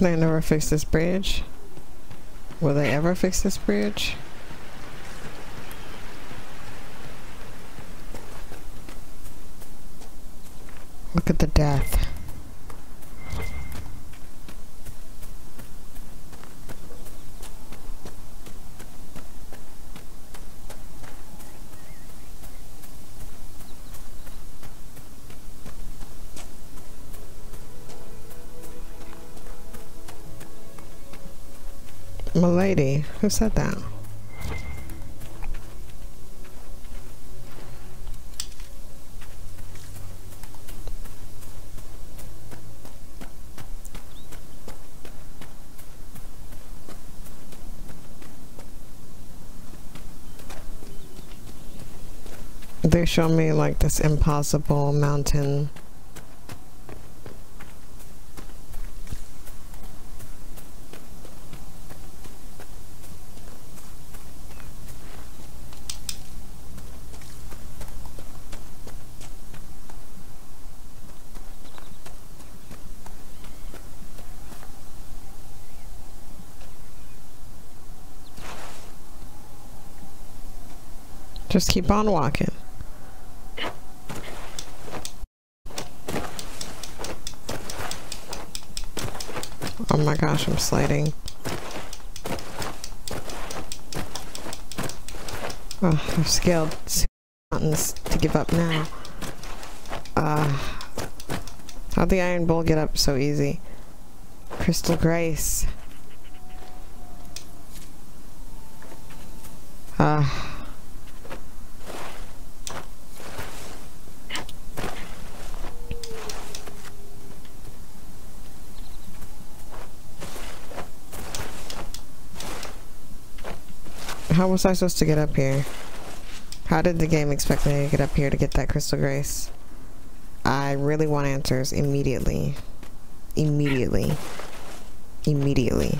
Will they never fix this bridge? Will they ever fix this bridge? Look at the death. Milady, who said that? They show me like this impossible mountain. Just keep on walking. Oh my gosh, I'm sliding. Oh, I've scaled two mountains to give up now. How'd the Iron Bull get up so easy? Crystal Grace. How was I supposed to get up here? How did the game expect me to get up here to get that Crystal Grace? I really want answers immediately. Immediately. Immediately.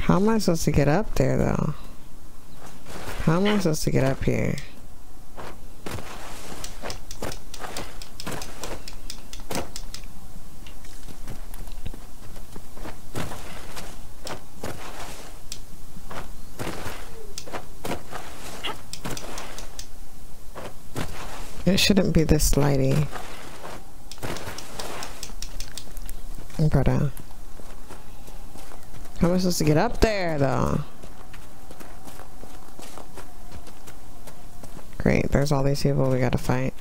How am I supposed to get up there though? How am I supposed to get up here? It shouldn't be this slidey. Brother. How am I supposed to get up there though? Great, there's all these people we gotta fight.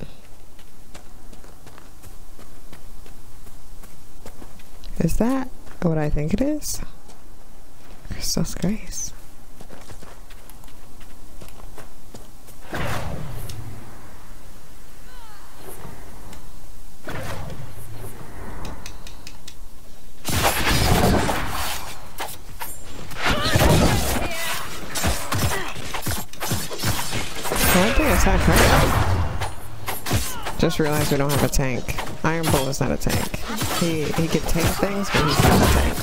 Is that what I think it is? Crystal's Grace. Just realized we don't have a tank. Iron Bull is not a tank. He can take things, but he's not a tank.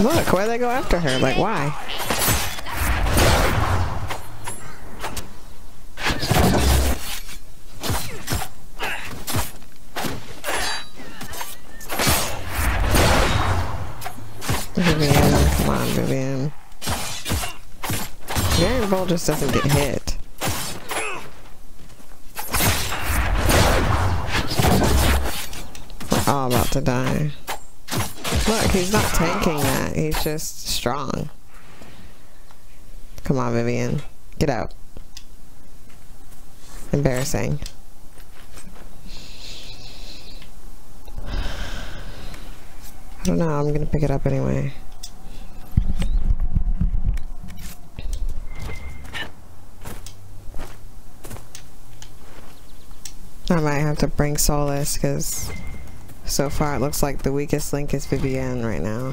Look, why'd they go after her? Like, why? Vivienne. The Iron Bull just doesn't get hit. We're all about to die. Look, he's not tanking that. He's just strong. Come on, Vivienne. Get out. Embarrassing. I don't know. I'm gonna pick it up anyway. I might have to bring Solas because so far it looks like the weakest link is Vivienne right now.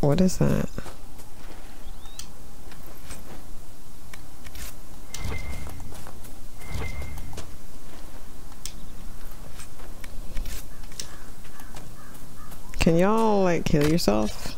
What is that? Can y'all like kill yourself?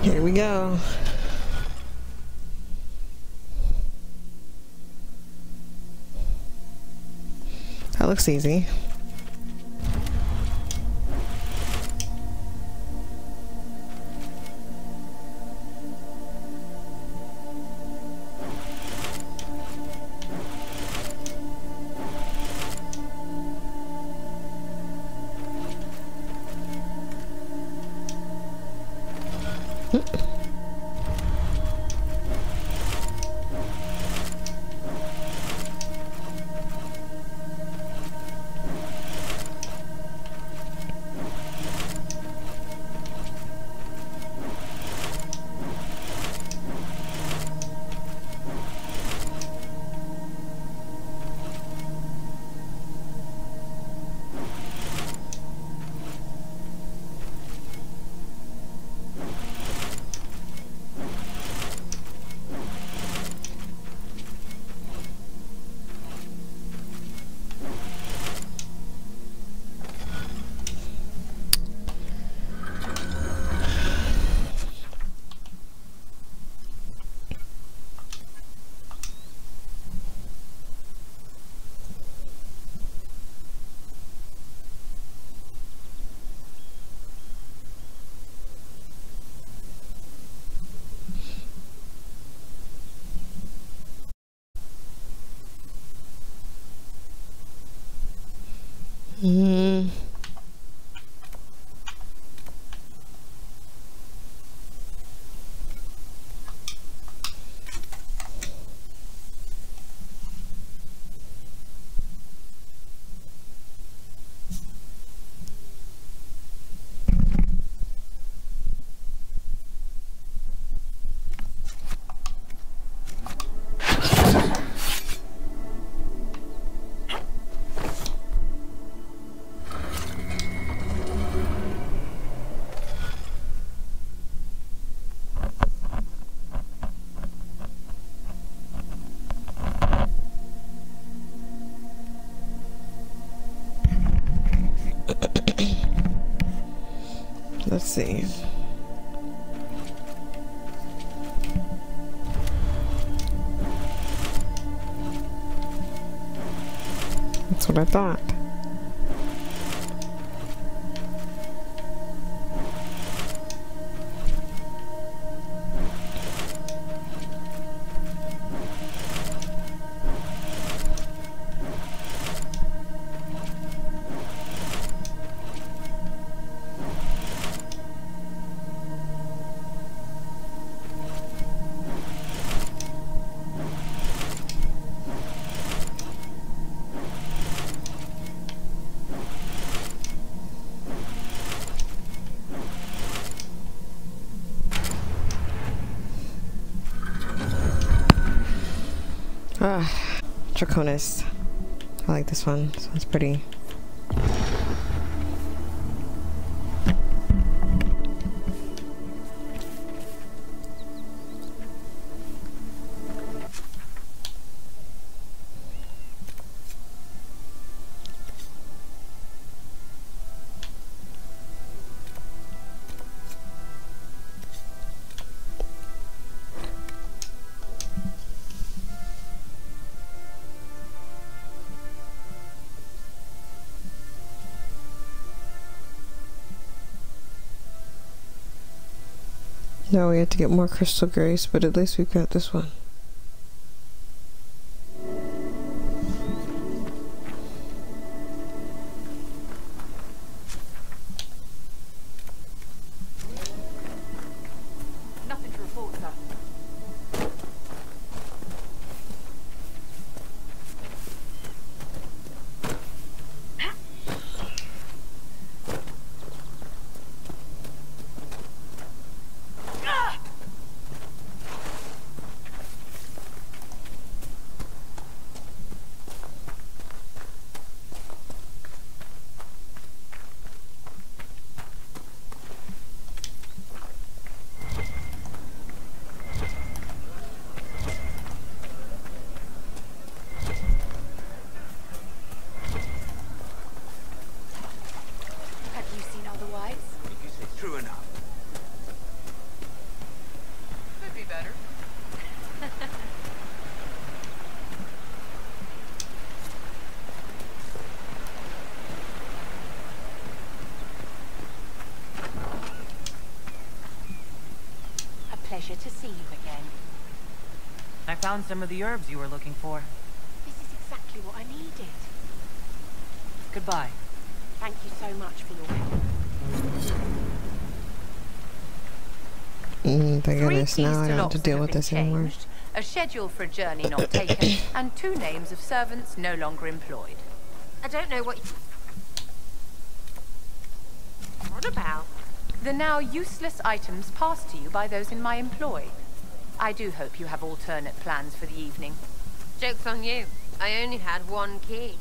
Here we go. That looks easy. Let's see. That's what I thought. Draconis. I like this one. This one's pretty. Now we have to get more Crystal Grace, but at least we've got this one. Nothing to report, sir. To see you again. I found some of the herbs you were looking for. This is exactly what I needed. Goodbye. Thank you so much for your help. Thank goodness, now I don't have to deal with this anymore. A schedule for a journey not taken, and 2 names of servants no longer employed. I don't know what you're on about. The now useless items passed to you by those in my employ. I do hope you have alternate plans for the evening. Joke's on you. I only had 1 key.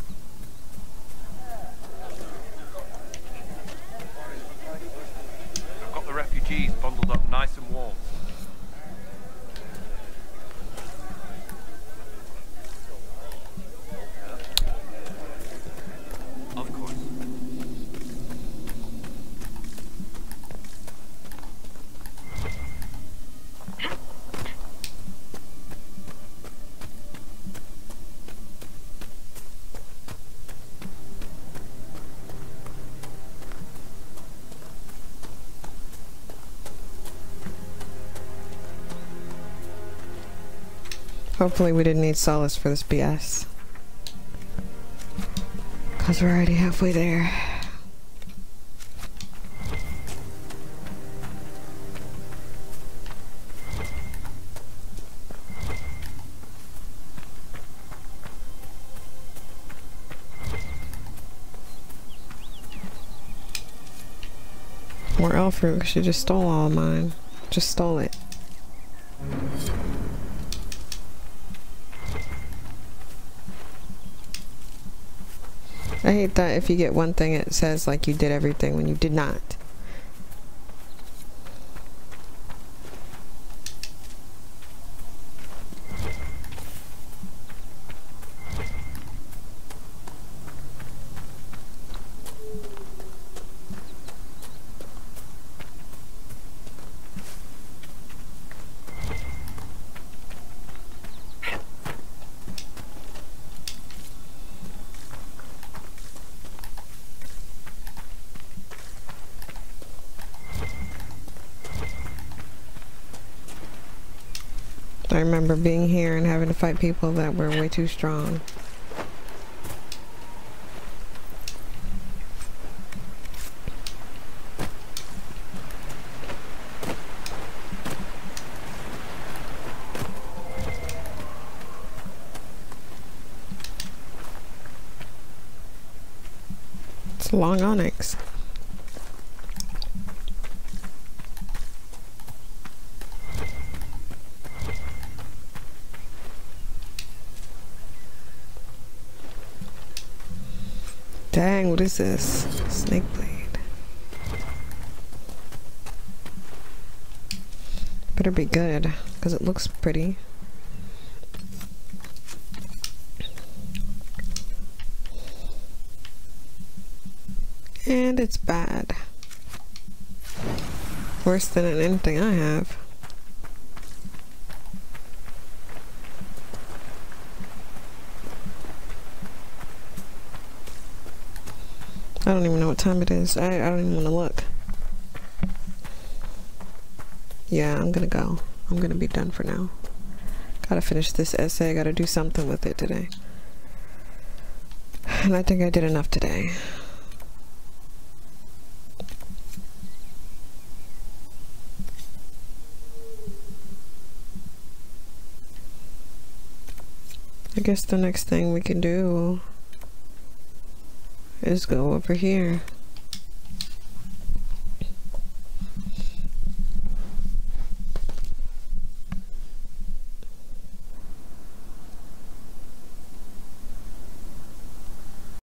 I've got the refugees bundled up nice and warm. Hopefully we didn't need Solas for this BS. because we're already halfway there. More elf root, she just stole all mine. Just stole it. I hate that if you get one thing it says like you did everything when you did not. I remember being here and having to fight people that were way too strong. It's a long onyx. Dang, what is this? Snake blade. Better be good, because it looks pretty. And it's bad. Worse than anything I have. I don't even know what time it is. I don't even want to look. Yeah, I'm gonna go. I'm gonna be done for now. Gotta finish this essay. I gotta do something with it today. And I think I did enough today. I guess the next thing we can do is go over here.